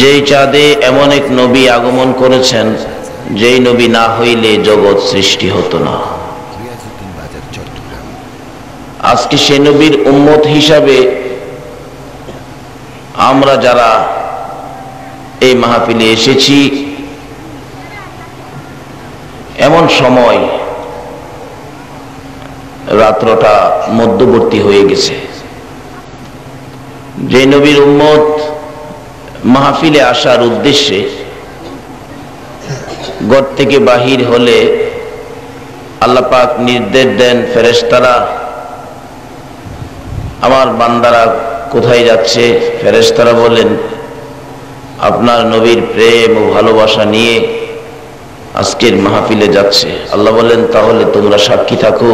যেই চাঁদে এমন এক নবী আগমন করেছেন, যেই নবী না হইলে জগৎ সৃষ্টি হতো না। আজকে সেই নবীর উম্মত হিসাবে আমরা যারা এই মাহফিলে এসেছি, এমন সময় রাত্রটা মধ্যবর্তী হয়ে গেছে। যে নবীর উম্মত মাহফিলে আসার উদ্দেশ্যে ঘর থেকে বাহির হলে আল্লাহ পাক নির্দেশ দেন, ফেরেশতারা আমার বান্দারা কোথায় যাচ্ছে? ফেরেশতারা বলেন, আপনার নবীর প্রেম ও ভালোবাসা নিয়ে আজকের মাহফিলে যাচ্ছে। আল্লাহ বলেন, তাহলে তোমরা সাক্ষী থাকো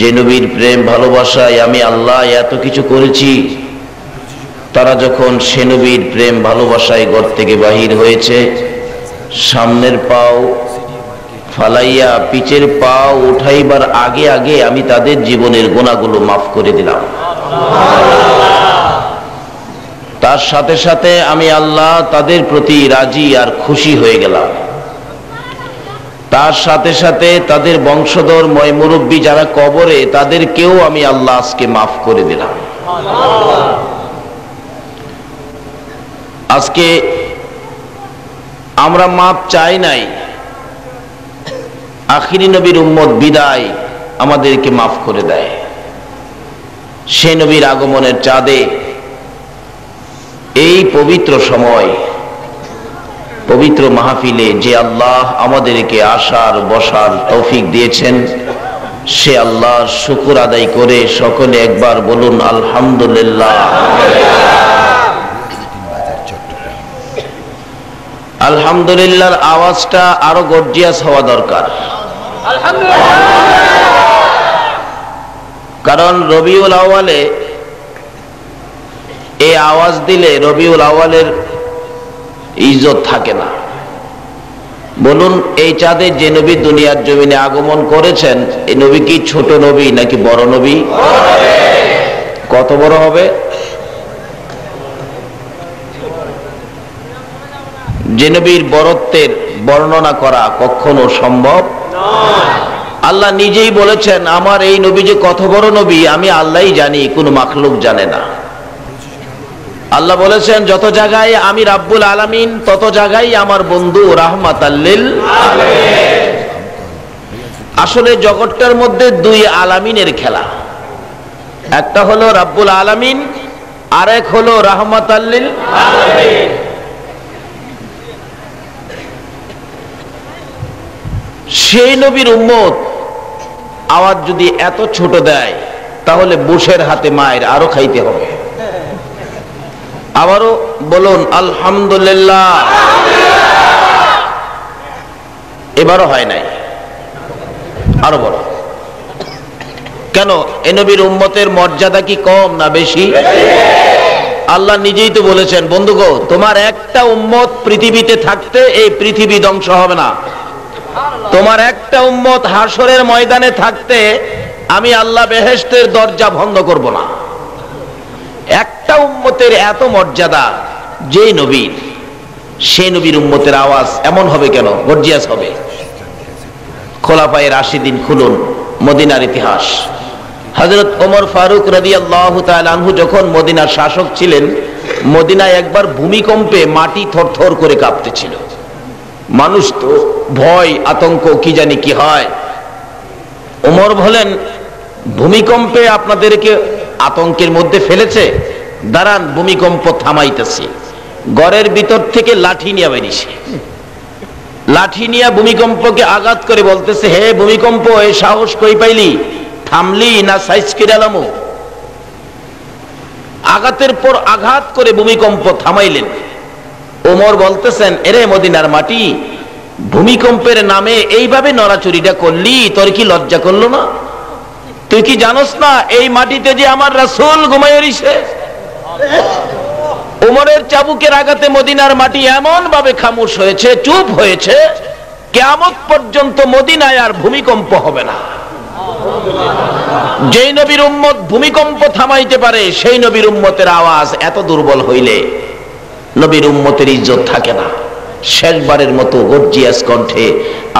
যে নবীর প্রেম ভালোবাসায় আমি আল্লাহ এত কিছু করেছি। তারা যখন সে নবীর প্রেম ভালোবাসায় ঘর থেকে বাহির হয়েছে, সামনের পাও ফালাইয়া পিছের পাও উঠাইবার আগে আগে আমি তাদের জীবনের গুনাহগুলো মাফ করে দিলাম। তার সাথে সাথে আমি আল্লাহ তাদের প্রতি রাজি আর খুশি হয়ে গেলাম। তার সাথে সাথে তাদের বংশধর ময়মুরব্বী যারা কবরে, তাদেরকেও আমি আল্লাহ আজকে মাফ করে দিলাম। আজকে আমরা মাপ চাই নাই, আখিরি নবীর উম্মত বিদায় আমাদেরকে মাফ করে দেয়। সে নবীর আগমনের চাঁদে এই পবিত্র সময়, পবিত্র মাহফিলে যে আল্লাহ আমাদেরকে আসার বসার তৌফিক দিয়েছেন, সে আল্লাহর শুকর আদায় করে সকলে একবার বলুন আলহামদুলিল্লাহ। আলহামদুলিল্লাহর আওয়াজটা আরো গর্জিয়াস হওয়া দরকার, কারণ রবিউল আউয়ালে এই আওয়াজ দিলে রবিউল আউয়ালের ইজ্জত থাকে না। বলুন, এই চাঁদে যে নবী দুনিয়ার জমিনে আগমন করেছেন, এই নবী কি ছোট নবী নাকি বড় নবী? কত বড় হবে? যে নবীর বরত্বের বর্ণনা করা কখনো সম্ভব নয়। আল্লাহ নিজেই বলেছেন, আমার এই নবী যে কত বড় নবী আমি আল্লাহই জানি, কোনো মাখলুক জানে না। আল্লাহ বলেছেন, যত জায়গায় আমি রাব্বুল আলামিন, তত জায়গায় আমার বন্ধু রাহমাতাল লিল আলামিন। আসলে জগৎটার মধ্যে দুই আলামিনের খেলা, একটা হলো রাব্বুল আলামিন, আরেক হলো রাহমাতাল লিল আলামিন। সেই নবীর উম্মত আওয়াজ যদি এত ছোট দেয়, তাহলে বুশের হাতে মায়ের আরো খাইতে হবে। আবারও বলুন আলহামদুলিল্লাহ। এবারও হয় নাই, আরো বড়। কেন? এ নবীর উম্মতের মর্যাদা কি কম না বেশি? আল্লাহ নিজেই তো বলেছেন, বন্ধুগো তোমার একটা উম্মত পৃথিবীতে থাকতে এই পৃথিবী ধ্বংস হবে না, তোমার একটা উম্মত হাসরের ময়দানে থাকতে আমি আল্লাহ বেহেশতের দরজা বন্ধ করব না। একটা উম্মতের এত মর্যাদা যে নবীর, সেই নবীর উম্মতের আওয়াজ এমন হবে কেন? গর্জিয়াস হবে। খোলাফায়ে রাশিদিন খুলুন মদিনার ইতিহাস। হযরত ওমর ফারুক রাদিয়াল্লাহু তাআলা আনহু যখন মদিনার শাসক ছিলেন, মদিনায় একবার ভূমিকম্পে মাটি থরথর করে কাঁপতেছিল। মানুষ তো ভয় আতঙ্ক কি জানি কি হয়। ওমর বলেন, ভূমিকম্পে আপনাদেরকে আতঙ্কের মধ্যে ফেলেছে, দাঁড়ান ভূমিকম্প থামাইতেছি। ঘরের ভিতর থেকে লাঠি নিয়ে বেরিয়েছে, লাঠি নিয়ে ভূমিকম্পকে আঘাত করে বলতেছে, হে ভূমিকম্প, এ সাহস কই পাইলি? থামলি না সাইজ কিরালামো? আঘাতের পর আঘাত করে ভূমিকম্প থামাইলেন। ওমর বলতেছেন, এরে মদিনার মাটি, ভূমিকম্পের নামে এইভাবে নড়াচুরিটা করলি, তোর কি লজ্জা করলো না? তুই কি জানোস না এই মাটিতে যে আমার রাসূল ঘুমায় রইছে? ওমরের চাবুকের আঘাতে মদিনার মাটি এমন ভাবে খামোশ হয়েছে, চুপ হয়েছে, কিয়ামত পর্যন্ত মদিনায় আর ভূমিকম্প হবে না। যেই নবীর উম্মত ভূমিকম্প থামাইতে পারে, সেই নবীর উম্মতের আওয়াজ এত দুর্বল হইলে নবীর উম্মতের ইজ্জত থাকে না। শেষবারের মতো গর্জিয়াস কণ্ঠে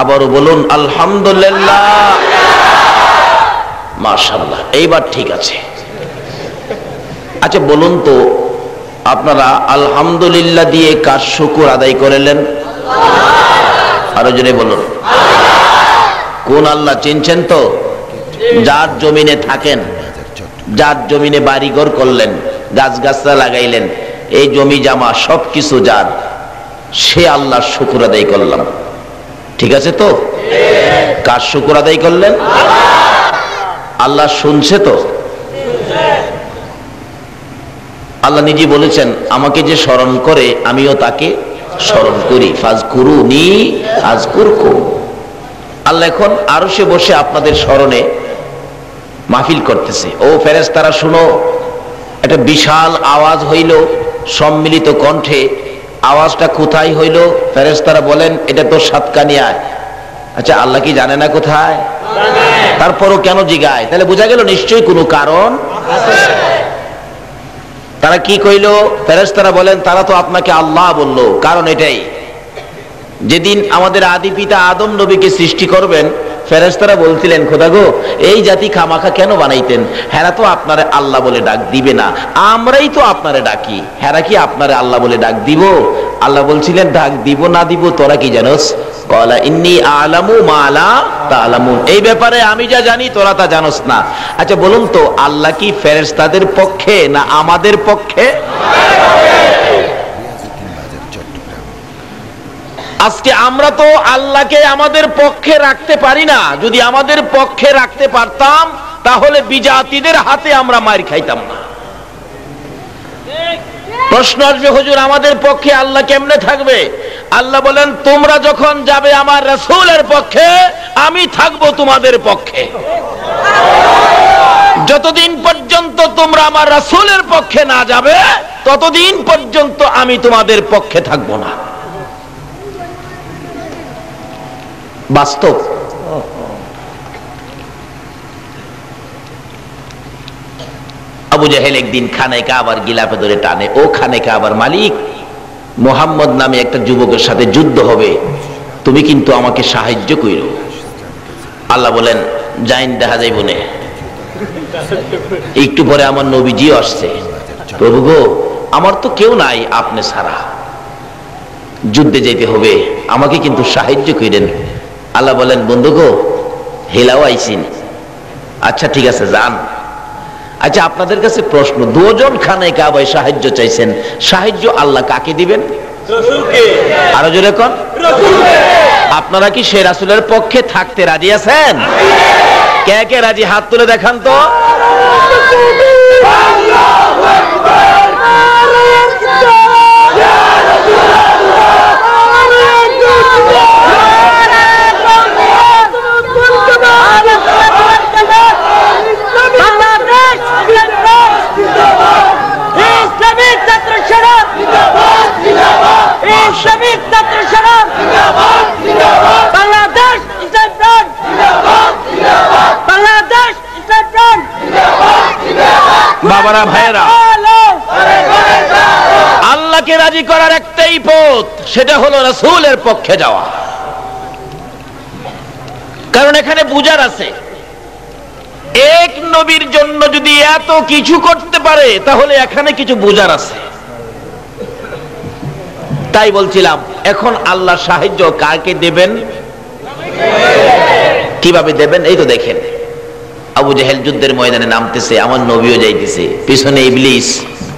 আবারও বলুন আলহামদুলিল্লাহ, মাশাআল্লাহ। এইবার ঠিক আছে। আচ্ছা বলুন তো, আপনারা আলহামদুলিল্লাহ দিয়ে কার শুকর আদায় করলেন? আরো জোরে বলুন। কোন আল্লাহ চিনছেন তো? যার জমিনে থাকেন, যার জমিনে বাড়িঘর করলেন, গাছগাছরা লাগাইলেন, এই জমি জামা সবকিছু যার, সে আল্লাহর শুকর আদায় করলাম। ঠিক আছে তো? কার শুকর আদায় করলেন? আল্লাহ শুনছে তো? আল্লাহ নিজে বলেছেন, আমাকে যে স্মরণ করে আমিও তাকে স্মরণ করি, ফাজকুরুনি আজকুরকুম। আল্লাহ এখন আরশে বসে আপনাদের স্মরণে মাহফিল করতেছে। ও ফেরেশতারা শুনো, একটা বিশাল আওয়াজ হইল সম্মিলিত কণ্ঠে। আওয়াজটা কোথায় হইল? ফেরেশতারা বলেন, এটা তো সাতকানিয়ায়। আচ্ছা, আল্লাহ কি জানে না কোথায়? তারপরও কেন জিগায়? তাহলে বোঝা গেল নিশ্চয়ই কোনো কারণ আছে। তারা কি কইল? ফেরেশতারা বলেন, তারা তো আপনাকে আল্লাহ বলল। কারণ এটাই, যেদিন আমাদের আদি পিতা আদম নবীকে সৃষ্টি করবেন, ফেরেশতারা বলছিলেন, খোদা গো, এই জাতি খামাখা কেন বানাইতেন? হেরা তো আপনারে আল্লাহ বলে ডাক দিবে না, আমরাই তো আপনারে ডাকি, হেরা কি আপনারে আল্লাহ বলে ডাক দিব? আল্লাহ বলছিলেন, ডাক দিব না দিব তোরা কি জানোস? ক্বালা ইন্নী আ'লামু মা লা তা'লামুন, এই ব্যাপারে আমি যা জানি তোরা তা জানোস না। আচ্ছা বলুন তো, আল্লাহ কি ফেরেশতাদের পক্ষে না আমাদের পক্ষে? আজকে আমরা তো আল্লাহকে আমাদের পক্ষে রাখতে পারি না। যদি আমাদের পক্ষে রাখতে পারতাম, তাহলে বিজাতিদের হাতে আমরা মার খাইতাম না। প্রশ্ন আসবে, হুজুর আমাদের পক্ষে আল্লাহ কেমনে থাকবে? আল্লাহ বলেন, তোমরা যখন যাবে আমার রাসূলের পক্ষে, আমি থাকবো তোমাদের পক্ষে। যতদিন পর্যন্ত তোমরা আমার রাসূলের পক্ষে না যাবে, ততদিন পর্যন্ত আমি তোমাদের পক্ষে থাকবো না। বাস্তব। আবু জাহেল একদিন খানে কাবার গিলাফে ধরে টানে, ও খানে কাবার মালিক, মুহাম্মদ নামে একটা যুবকের সাথে যুদ্ধ হবে, তুমি কিন্তু আমাকে সাহায্য কইরো। আল্লাহ বলেন, যাইন দেখা যাইব না, একটু পরে আমার নবীজি আসছে। প্রভু গো, আমার তো কেউ নাই আপনি ছাড়া, যুদ্ধে যেতে হবে, আমাকে কিন্তু সাহায্য কইরেন। আল্লাহ বলেন, বন্ধু গো, হেলাও আইসিন। আচ্ছা ঠিক আছে, যান। আচ্ছা আপনাদের কাছে প্রশ্ন, দুজন খানে কাবায় সাহায্য চাইছেন, সাহায্য আল্লাহ কাকে দিবেন? আরো জোরে কোন? আপনারা কি সেই রাসূলের পক্ষে থাকতে রাজি আছেন? কে কে রাজি হাত তুলে দেখান তো। বাবারা, ভাইয়েরা, আল্লাহকে রাজি করার একটাই পথ, সেটা হলো রাসূলের পক্ষে যাওয়া। কারণ এখানে বুঝার আছে, এক নবীর জন্য যদি এত কিছু করতে পারে, তাহলে এখানে কিছু বুঝার আছে। তাই বলছিলাম, এখন আল্লাহ সাহায্য কাকে দেবেন, কিভাবে দেবেন, এই তো দেখেন। আবু জাহেল যুদ্ধের ময়দানে নামতেছে, আমার নবীও যাইতেছে, পিছনে ইবলিস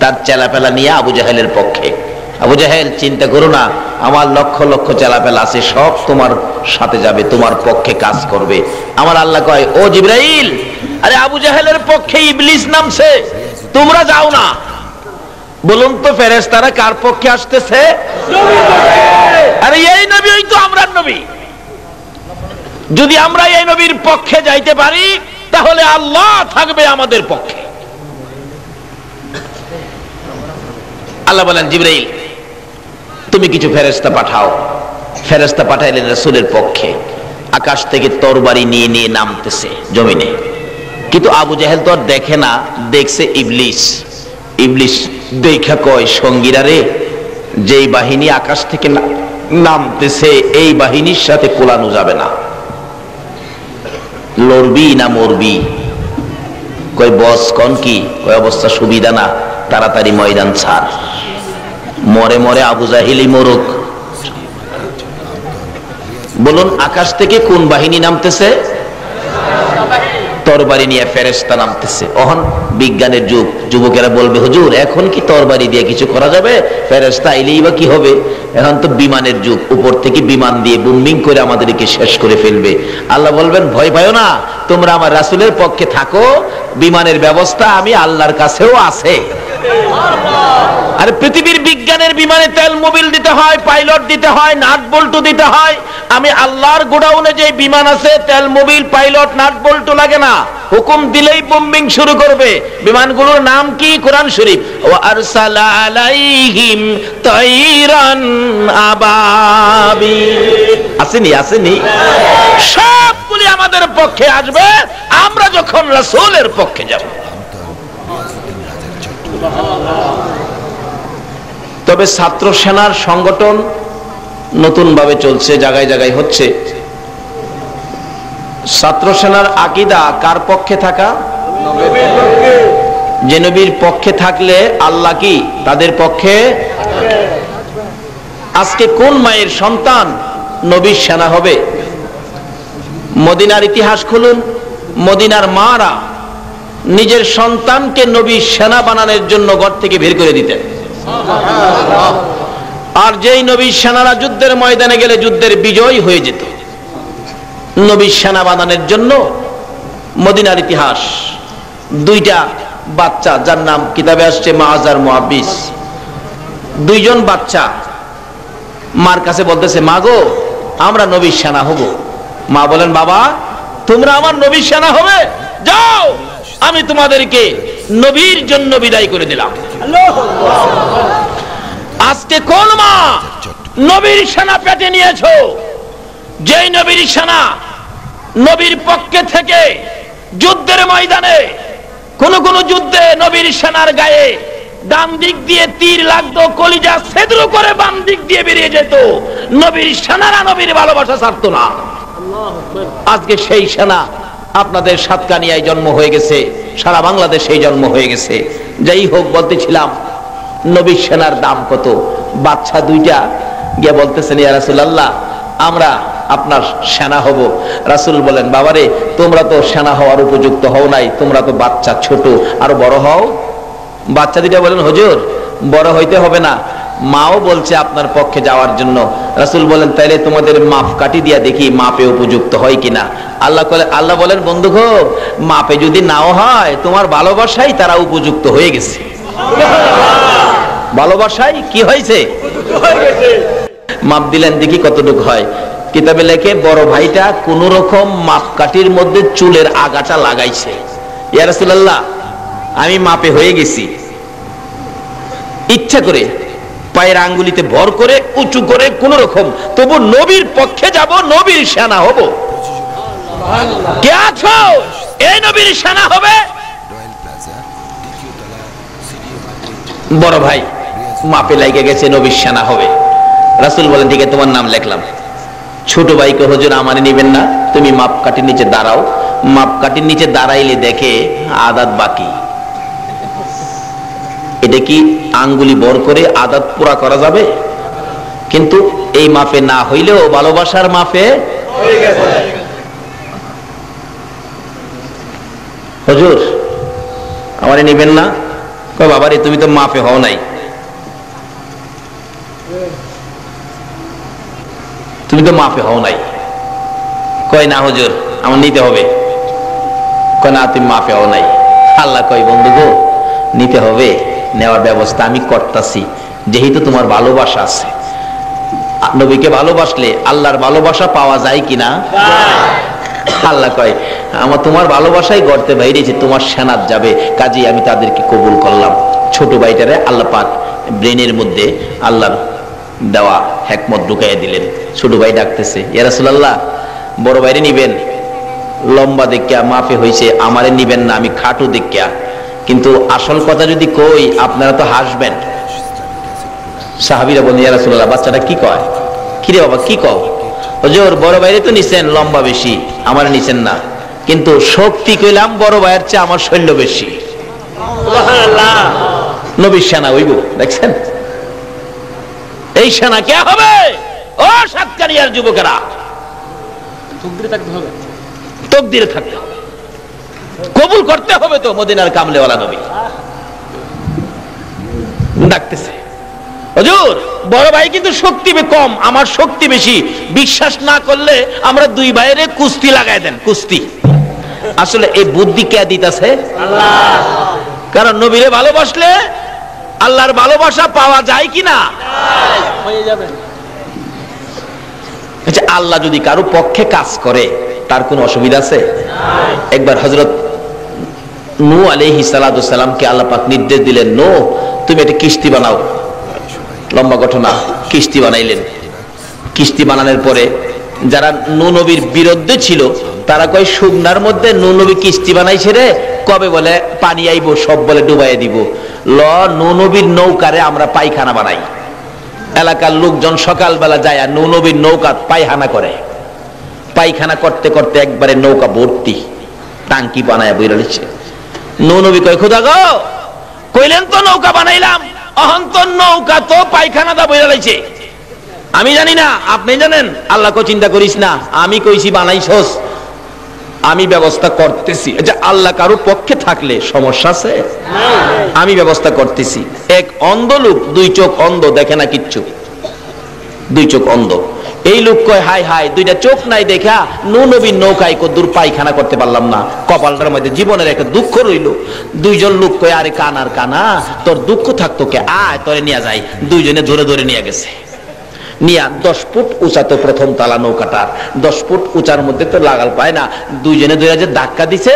তার চেলাপেলা নিয়ে আবু জাহেলের পক্ষে। আবু জাহেল, চিন্তা করো না, আমার লক্ষ লক্ষ চেলাপেলা আছে, সব তোমার সাথে যাবে, তোমার পক্ষে কাজ করবে। আমার আল্লাহ কয়, ও জিবরাইল, আরে আবু জাহেলের পক্ষে ইবলিস নামছে, তোমরা যাও না। বলুন তো, ফেরেশতারা কার পক্ষে আসতেছে? আরে এই নবী, ওই তো আমরার নবী। যদি আমরা এই নবীর পক্ষে যাইতে পারি, তাহলে আল্লাহ থাকবে আমাদের পক্ষে। আল্লাহ বলেন, জিবরাইল, তুমি কিছু ফেরেশতা পাঠাও। ফেরেশতা পাঠাইলেন রাসূলের পক্ষে। আকাশ থেকে তরবারি নিয়ে নিয়ে নামতেছে জমিনে, কিন্তু আবু জাহেল তো আর দেখে না, দেখছে ইবলিস। ইবলিস দেখা কয়, সঙ্গীরা রে, যেই বাহিনী আকাশ থেকে নামতেছে এই বাহিনীর সাথে কোলানো যাবে না। লড়বি না মরবি? কয় বস কন কি? কয় অবস্থা সুবিধা না, তাড়াতাড়ি ময়দান ছাড়, মরে মরে আবু জাহিলি মরুক। বলুন আকাশ থেকে কোন বাহিনী নামতেছে? তরবারি নিয়ে ফেরেশতা নামতেছে। অহন বিজ্ঞানের যুগ, যুবকেরা বলবে হুজুর এখন কি তরবারি দিয়ে কিছু করা যাবে, ফেরেশতা এলেই বা কি হবে? এখন তো বিমানের যুগ, উপর থেকে বিমান দিয়ে বুমিং করে আমাদেরকে শেষ করে ফেলবে। আল্লাহ বলবেন ভয় পাও না, তোমরা আমার রাসূলের পক্ষে থাকো, বিমানের ব্যবস্থা আমি আল্লাহর কাছেও আছে। আর পৃথিবীর বিজ্ঞানের বিমানে তেল মোবিল দিতে হয়, পাইলট দিতে হয়, নাট বল্টু দিতে হয়। আমি আল্লাহর গোডাউনে যে বিমান আছে তেল মোবিল পাইলট নাট বল্টু লাগে না, হুকুম দিলেই বোম্বিং শুরু করবে। বিমানগুলোর নাম কি? কোরআন শরীফ, ওয়া আরসালা আলাইহিম তাইরান আবাবি। আসেনি আসেনি? সবগুলি আমাদের পক্ষে আসবে আমরা যখন রাসূলের পক্ষে যাব। তবে ছাত্র সেনার সংগঠন নতুন ভাবে চলছে, জায়গায় জায়গায় হচ্ছে। ছাত্র সেনার আকীদা কার পক্ষে থাকা? যে নবীর পক্ষে থাকলে আল্লাহ কি তাদের পক্ষে? আজকে কোন মায়ের সন্তান নবীর সেনা হবে? মদিনার ইতিহাস খুলুন, মদিনার মারা নিজের সন্তানকে নবীর সেনা বানানোর জন্য ঘর থেকে বের করে দিতেন। আর যেই নবীর সেনারা যুদ্ধের ময়দানে গেলে যুদ্ধের বিজয় হয়ে যেত। নবীর সেনা বানানোর জন্য মদিনার ইতিহাস দুইটা বাচ্চা, যার নাম কিতাবে আসছে মাজার মুআব্বিস, দুইজন বাচ্চা মার কাছে বলতেছে, মা গো আমরা নবীর সেনা হব। মা বলেন, বাবা তোমরা আমার নবীর সেনা হবে, যাও আমি তোমাদেরকে নবীর জন্য বিদায় করে দিলাম। আজকে কোন মা নবীর সেনা পেটে নিয়েছো? যেই নবীর সেনা নবীর পক্ষে থেকে যুদ্ধের ময়দানে, কোন কোন যুদ্ধে নবীর সেনার গায়ে ডান দিক দিয়ে তীর লাগতো, কলিজা ছেদ্র করে বাম দিক দিয়ে বেরিয়ে যেত, নবীর সেনারা নবীর ভালোবাসা ছাড়তো না। আজকে সেই সেনা আপনাদের সাতকানিয়ায় জন্ম হয়ে গেছে, সারা বাংলাদেশে জন্ম হয়ে গেছে। যাই হোক, বলতেছিলাম নবীর সেনার দাম কত। বাচ্চা দুইটা গিয়ে বলতেছেন, ইয়া রাসূলুল্লাহ আমরা আপনার সেনা হব। রাসূল বলেন, বাবারে তোমরা তো সেনা হওয়ার উপযুক্ত হও নাই, তোমরা তো বাচ্চা, ছোট, আর বড় হও। বাচ্চা দুইটা বলেন, হুজুর বড় হইতে হবে না, মাও বলছে আপনার পক্ষে যাওয়ার জন্য। রাসূল বলেন, তাইলে তোমাদের মাপ কাটি দিয়া দেখি মাপে উপযুক্ত হয় কিনা। আল্লাহ বলেন, বন্ধু গো মাপে যদি নাও হয় তোমার ভালোবাসাই তারা উপযুক্ত হয়ে গেছে। ভালোবাসাই কি হয়েছে? মাপ দিলেন দেখি কতটুক হয়। কিতাবে লেখে বড় ভাইটা কোন রকম মাপ কাটির মধ্যে চুলের আগাটা লাগাইছে। ইয়া রাসূলুল্লাহ আমি মাপে হয়ে গেছি। ইচ্ছা করে পায়ের আঙ্গুলিতে ভর করে উঁচু করে কোন রকম, তবু নবীর পক্ষে যাব, নবীর সেনা হব। কে আছো এই নবীর সেনা হবে? বড় ভাই মাপে লাগে গেছে, নবীর সেনা হবে। রাসূল বলেন, ঠিক আছে তোমার নাম লিখলাম। ছোট ভাইকে, হুজুর আমারে নেবেন না, তুমি মাপ কাটির নিচে দাঁড়াও। মাপ কাটির নিচে দাঁড়াইলে দেখে আদাত বাকি। এটা কি আঙ্গুলি বর করে আদাত পুরা করা যাবে? কিন্তু এই মাপে না হইলেও ভালোবাসার মাপে হয়ে গেছে। হুজুর আমারে নেবেন না? কয় বাবারে তুমি তো মাপে হও নাই, তুমি তো মাপে হও নাই। কয় না হুজুর আমার নিতে হবে। কয় না তুমি মাপে হও নাই। আল্লাহ কয়, বন্ধু গো নিতে হবে, নেওয়ার ব্যবস্থা আমি করতেছি, যেহেতু তোমার ভালোবাসা আছে। নবীকে ভালোবাসলে আল্লাহর ভালোবাসা পাওয়া যায় কিনা? আল্লাহ কয়, আমার তোমার ভালোবাসাই গড়তে বাইরে যে তোমার সেনাত যাবে, কাজেই আমি তাদেরকে কবুল করলাম। ছোট ভাইটারে আল্লাহ পাক ব্রেনের মধ্যে আল্লাহর দেওয়া হিকমত ঢুকাইয়া দিলেন। ছোট ভাই ডাকতেছে, ইয়া রাসূলুল্লাহ বড় ভাইরে নিবেন, লম্বা দেখিয়া মাফে হয়েছে, আমারে নিবেন না, আমি খাটো দেখিয়া। কিন্তু আসল কথা যদি কই আপনারা তো হাসবেন। সাহাবীরা বলেন, ইয়া রাসূলুল্লাহ, বাচ্চাটা কি কয়? কি রে বাবা, কি কও? হুজুর, বড় ভাইরে তো নিছেন, লম্বা বেশি, আমার নিছেন না, কিন্তু শক্তি কইলাম বড় ভাইয়ের চেয়ে আমার শৈল্য বেশি। সুবহানাল্লাহ। নবীর সেনা হইব, দেখছেন? এই সেনা কে হবে? ও সাতকানিয়ার যুবকেরা, তকদিরে থাকতে হবে, তকদিরে থাকতে হবে, কবুল করতে হবে। তো মদিনার কামলেওয়ালা নবী ডাকতেছে, হুজুর বড় ভাই কিন্তু শক্তি কম, আমার শক্তি বেশি, বিশ্বাস না করলে আমরা দুই ভাইরে কুস্তি লাগাই দেন, কুস্তি। আসলে এই বুদ্ধি কে দিতেছে? আল্লাহ। কারণ নবীরে ভালোবাসলে আল্লাহর ভালোবাসা পাওয়া যায় কিনা? আচ্ছা, আল্লাহ যদি কারো পক্ষে কাজ করে তার কোনো অসুবিধা আছে? একবার হযরত নূহ আলাইহিস সালামকে আল্লাহ পাক নির্দেশ দিলেন, নূহ তুমি একটা কিস্তি বানাও। লম্বা ঘটনা, কিস্তি বানাইলেন। কিস্তি বানানোর পরে যারা নূহ নবীর বিরুদ্ধে ছিল তারা কয়, শুকনার মধ্যে নূহ নবী কিস্তি বানাইছে রে, কবে বলে পানি আইব সব বলে ডুবাইয়া দিব, ল নূহ নবীর নৌকারে আমরা পায়খানা বানাই। এলাকার লোকজন সকালবেলা যায় আর নূহ নবীর নৌকা পায়খানা করে, পায়খানা করতে করতে একবারে নৌকা ভর্তি, টাঙ্কি বানায় বইরা লিখছে। নূহ নবী কয়, খোদা গো, কইলেন তো নৌকা বানাইলাম, অহন্ত নৌকা তো পায়খানা দা বইরা লাইছে, আমি জানি না, আপনি জানেন। আল্লাহ কো, চিন্তা করিস না, আমি কইছি বানাইছস, আমি ব্যবস্থা করতেছি। আচ্ছা, আল্লাহ কারো পক্ষে থাকলে সমস্যা আছে? আমি ব্যবস্থা করতেছি। এক অন্ধ লোক, দুই চোখ অন্ধ, দেখে না কিচ্ছু, দুই চোখ অন্ধ। এই লোক কয়, হাই হাই, দুইটা চোখ নাই দেখা নূহ নবীর নৌকায় কদ্দুর পায়খানা করতে পারলাম না, কপালটার মধ্যে জীবনের একটা দুঃখ রইল। দুইজন লোক কয়, আরে কানার কানা, তোর দুঃখ থাকতো কে, আয় তোরে নিয়ে যাই। দুইজনে ধরে ধরে নিয়ে গেছে, নিয়া 10 ফুট উঁচা, তো প্রথম তালা নৌকাটার 10 ফুট উঁচার মধ্যে তো লাগাল পায় না, দুইজনে দুই যে ধাক্কা দিছে।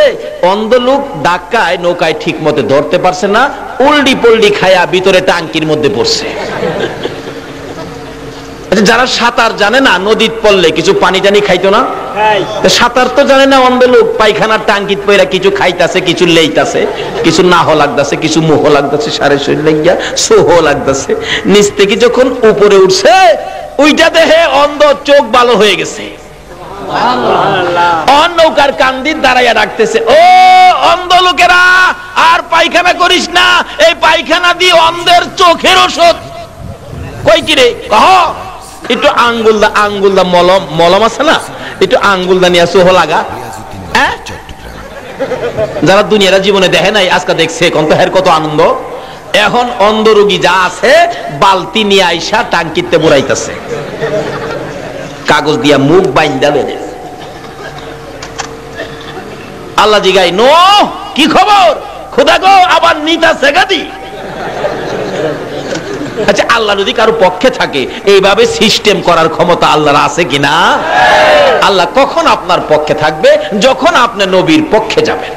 অন্ধ লোক ধাক্কায় নৌকায় ঠিক মতো ধরতে পারছে না, উল্ডি পল্ডি খায়া ভিতরে টাঙ্কির মধ্যে পড়ছে। যারা সাঁতার জানে না, নদীত পড়লে কিছু পানি টানি খাইতো না? সাঁতার তো জানে না অন্ধ লোক, পায়খানার টাঙ্কিত পইরা কিছু খাইতাছে, কিছু লেইতাছে, কিছু নাহ লাগতাছে, কিছু মুহ লাগতাছে, সারে শরীর লাগিয়া সোহ লাগতাছে। নিচ থেকে যখন উপরে উঠছে, ওইটা দেখে অন্ধ চোখ ভালো হয়ে গেছে। অন্য নৌকার কান্দির দাঁড়াইয়া রাখতেছে, ও অন্ধ লোকেরা, আর পায়খানা করিস না, এই পায়খানা দিয়ে অন্ধের চোখের ওষুধ। কই কিরে, কহ, একটু আঙ্গুলদা, আঙ্গুলদা মলম, মলম আছে না, একটু আঙ্গুলদা নিয়ে সোহ লাগা। যারা দুনিয়ারা জীবনে দেখে নাই, আজকে দেখছে, এখন তো হের কত আনন্দ। এখন অন্ধ রোগী যা আছে বালতি নিয়ে আইসা টাঙ্কিতে বুড়াইতেছে, কাগজ দিয়া মুখ বাইন্দা বেঁধে। আল্লাহ জিগাই, নো কি খবর? খোদা গো, আবার নিতা সেগাদি। আচ্ছা, আল্লাহ যদি কারো পক্ষে থাকে, এইভাবে সিস্টেম করার ক্ষমতা আল্লাহর আছে কিনা? আল্লাহ কখন আপনার পক্ষে থাকবে? যখন আপনি নবীর পক্ষে যাবেন।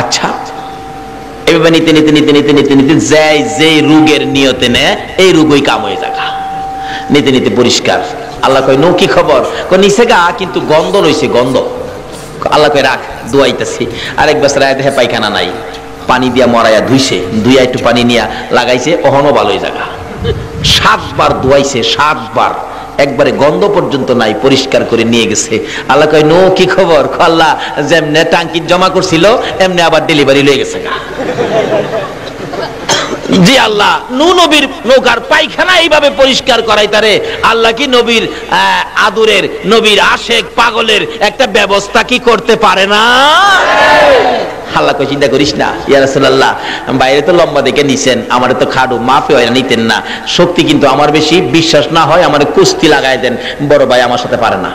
আচ্ছা, এভাবে নিতে নিতে নিতে নিতে নিতে নিতে যাই, যেই রোগের নিয়তে নে এই রোগই কাম হয়ে যাগা। নিতে নিতে পরিষ্কার। আল্লাহ কয়, নৌ কি খবর? কয়, নিচে গা, কিন্তু গন্ধ রইছে, গন্ধ। আল্লাহ কয়, রাখ, দোয়াইতেছি। আরেক বছর আয় দেখে পায়খানা নাই, পানি দিয়া মরাইয়া ধুইছে, ধুইয়া একটু পানি নিয়ে লাগাইছে, অহনো ভালোই জায়গা। 7 বার ধুয়াইছে, 7 বার, একবারে গন্ধ পর্যন্ত নাই, পরিষ্কার করে নিয়ে গেছে। আল্লাহ কয়, নো কি খবর? আল্লাহ, যেমনে টাঙ্কি জমা করছিল এমনি আবার ডেলিভারি লয়ে গেছে গা। জি আল্লাহ, নূহ নবীর নৌকার পায়খানা এইভাবে পরিষ্কার করাই তারে। আল্লাহ কি নবীর আদুরের, নবীর আশেক পাগলের একটা ব্যবস্থা কি করতে পারে না? আল্লাহ কই, চিন্তা করিস না, ইয়া রাসূলুল্লাহ, বাইরে তো লম্বা দেখে নিছেন, আমার তো খাড়ু মাফে হয় না, নিতেন না, শক্তি কিন্তু আমার বেশি, বিশ্বাস না হয় আমার কুস্তি লাগাই দেন, বড় ভাই আমার সাথে পারে না।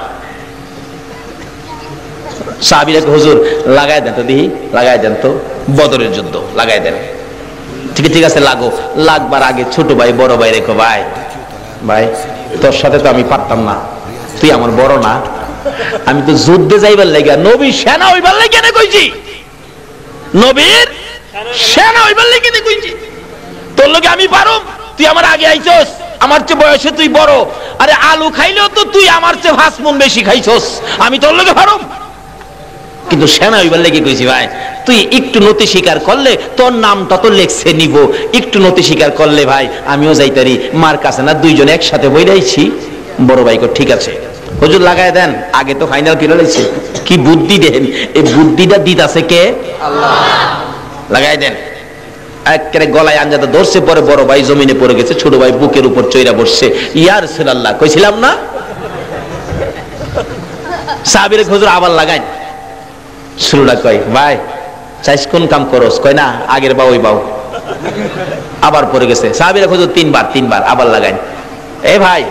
সাহাবীরা কয়, হুজুর লাগাই দেন তো, দিহি লাগাই দেন তো, বদরের যুদ্ধ লাগাই দেন। ঠিক ঠিক আছে, লাগো। লাগবার আগে ছোট ভাই বড় ভাই রেখো, ভাই ভাই তোর সাথে তো আমি পারতাম না, তুই আমার বড় না, আমি তো যুদ্ধে যাইবার লাগা নবী সেনা হইবার লাগি না কইছি, নবীর সেনা হইবার লাগি না কইছি, তোর লগে আমি পারুম, তুই আমার আগে আইছস, আমার চেয়ে বয়সে তুই বড়, আরে আলু খাইলেও তো তুই আমার চেয়ে 5 মণ বেশি খাইছস, আমি তোর লগে পারুম। কিন্তু সেনা ওইবার লেগে কইছি ভাই তুই একটু নতি স্বীকার করলে তোর নামটা তো লেখছে নিব, একটু নতি স্বীকার করলে ভাই আমিও যাইতারি মার কাছে না, দুইজন একসাথে বইরাইছি বড় ভাই কর ঠিক আছে হুজুর লাগাই দেন, আগে তো ফাইনাল কিনে লাইছে কি বুদ্ধি দেন, এই বুদ্ধিটা দিত আছে কে আল্লাহ, লাগাই দেন একবারে গলায় আঞ্জাতে ধরছে, পরে বড় ভাই জমিনে পড়ে গেছে, ছোট ভাই বুকের উপর চইরা বসছে, ইয়া রাসূলুল্লাহ কইছিলাম না। সাহাবীরা হুজুর আবার লাগাই, শুরুটা কয় ভাই চাইস কোন কাম করস, কয় না আগের বা ওই বাউ, আবার পড়ে গেছে, সাহাবীরা হুজুর তিনবার আবার লাগাই, এ ভাই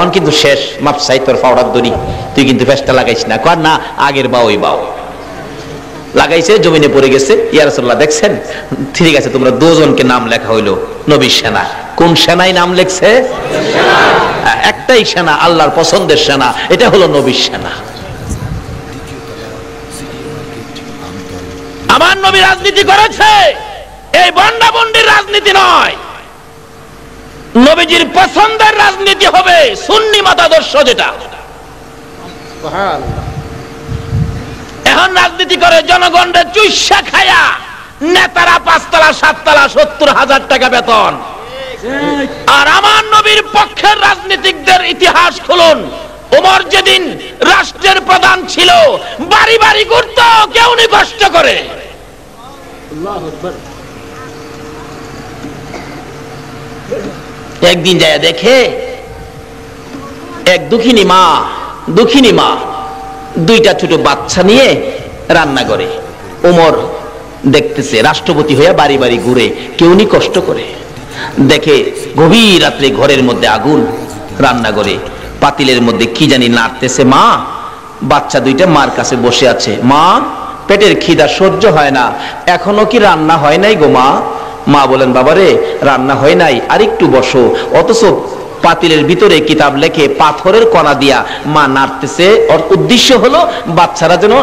অন কিন্তু শেষ মাপ চাই তোর পাউডার দড়ি, তুই কিন্তু ফেসটা লাগাইস না, কয় না আগের বা ওই বাউ, লাগাইছে জমিনে পড়ে গেছে, ইয়া রাসূলুল্লাহ দেখছেন ঠিক আছে তোমরা দুজনকে নাম লেখা হইলো নবীর সেনা, কোন সেনায় নাম লেখছে, একটাই সেনা আল্লাহর পছন্দের সেনা, এটা হলো নবীর সেনা। আমার নবী রাজনীতি করেছে, এই বন্ডাবন্ডির রাজনীতি নয়, নবীজির পছন্দের রাজনীতি হবে সুন্নি মতাদর্শ, যেটা সুবহানাল্লাহ। এখন রাজনীতি করে জনগণের চুইসা খায়া নেতারা 5 তলা 7 তলা 70,000 টাকা বেতন, আর আমার নবীর পক্ষের রাজনীতিকদের ইতিহাস খুলুন, ওমর যেদিন রাষ্ট্রের প্রধান ছিল বাড়ি বাড়ি ঘুরত কেউ নি কষ্ট করে, একদিন যায় দেখে এক দুঃখিনী মা দুইটা ছোট বাচ্চা নিয়ে রান্না করে, ওমর দেখতেছে রাষ্ট্রপতি হয়ে বাড়ি বাড়ি ঘুরে কেউ নি কষ্ট করে, দেখে গভীর রাত্রে ঘরের মধ্যে আগুন, রান্না করে পাতিলের মধ্যে কি জানি নাড়তেছে মা, বাচ্চা দুইটা মার কাছে বসে আছে, মা পেটের খিদা সহ্য হয় না, এখনো কি রান্না হয় নাই গো মা? মা বলেন বাবারে রান্না হয় নাই আর একটু বসো, অথচ পাতিলের ভিতরে কিতাব লেখে পাথরের কণা দিয়া মা নাড়তেছে, উদ্দেশ্য হলো বাচ্চারা যেন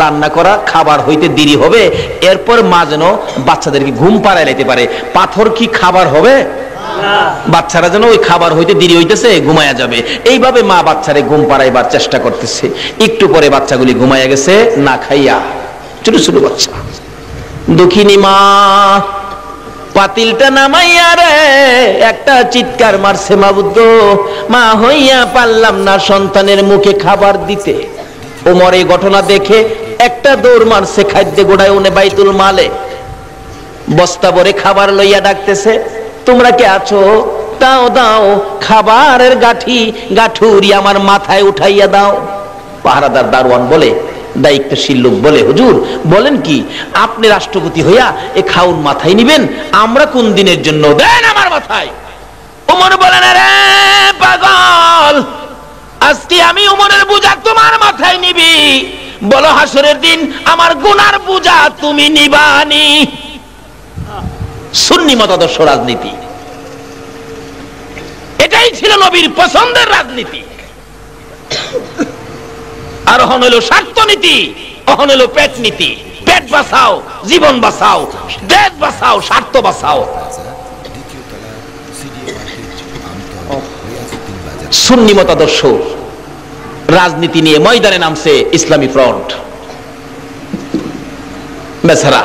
রান্না করা খাবার হইতে দেরি হবে, এরপর মা যেন বাচ্চাদেরকে ঘুম পাড়ায় লাইতে পারে, পাথর কি খাবার হবে, বাচ্চারা যেন ওই খাবার হইতে দেরি হইতেছে ঘুমায়া যাবে, এইভাবে মা বাচ্চারে ঘুম পাড়াইবার চেষ্টা করতেছে, একটু পরে বাচ্চাগুলি ঘুমায়া গেছে না খাইয়া, ছোট ছোট বাচ্চা। দুঃখিনী মা পাতিলটা নামাইয়া রে একটা চিৎকার মারছে, মাবুদ্দ মা হইয়া পারলাম না সন্তানের মুখে খাবার দিতে। ওমর এই ঘটনা দেখে একটা দৌড় মারছে খাদ্যে গোড়ায়, উনি বাইতুল মালে বস্তা ভরে খাবার লইয়া ডাকতেছে, তোমরা কে আছো দাও দাও খাবারের গাঠুরি আমার মাথায় উঠাইয়া দাও। পাহারাদার দারোয়ান বলে, দায়িত্বশীল লোক বলে, হুজুর বলেন কি, আপনি রাষ্ট্রপতি হইয়া এ খাউন মাথায় নিবেন, আমরা কোন দিনের জন্য দেন আমার মাথায়। ওমর বলেন আরে পাগল, আজকে আমি ওমরের বোঝা তোমার মাথায় নিবি, বলো হাসরের দিন আমার গুনার বোঝা তুমি নিবানি। সুন্নি মতাদর্শ রাজনীতি, এটাই ছিল নবীর পছন্দের রাজনীতি। আর অহন হলো স্বার্থ নীতি, অহন হলো পেট নীতি, পেট বাঁচাও জীবন বাঁচাও দেশ বাঁচাও স্বার্থ বাঁচাও। সুন্নি মতাদর্শ রাজনীতি নিয়ে ময়দানে নামছে ইসলামী ফ্রন্ট, বেচারা